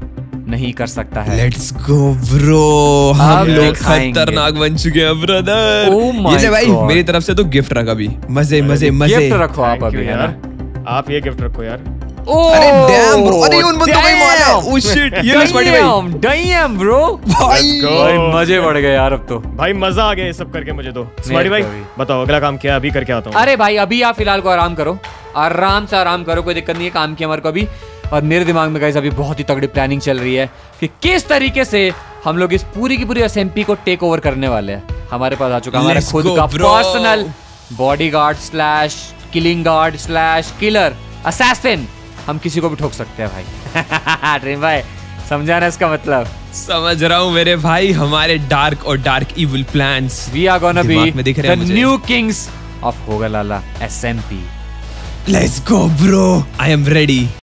नहीं कर सकता है। लेट्स गो ब्रो, हम लोग खतरनाक बन चुके हैं ब्रदर। ये भाई मेरी तरफ से तो गिफ्ट रखा भी, मजे गिफ्ट रखो आप अभी है ना, आप ये गिफ्ट रखो यार। अरे डैम ब्रो, अरे उन बंदों को मारा। ओ शिट, ये स्मार्टी भाई डैम ब्रो भाई, मजे बढ़ गए यार अब तो भाई, मजा आ गया ये सब करके मुझे तो। स्मार्टी भाई बताओ अगला काम क्या है? अभी करके आता हूँ। अरे भाई अभी आप फिलहाल को आराम करो, कोई दिक्कत नहीं है, काम किया हमारे को अभी। और मेरे दिमाग में गाइस अभी बहुत ही तगड़ी प्लानिंग चल रही है कि किस तरीके से हम लोग इस पूरी की पूरी एसएमपी को टेक ओवर करने वाले हैं। हमारे पास आ चुका हमारा खुद का पर्सनल बॉडीगार्ड/किलिंग गार्ड/किलर असैसिन। हम किसी को भी ठोक सकते हैं भाई। ड्रीम भाई समझा ना इसका मतलब? समझ रहा हूँ मेरे भाई, हमारे डार्क और dark evil plans. We are gonna be the new kings of होगा लाला SMP। Let's go, bro. I am ready.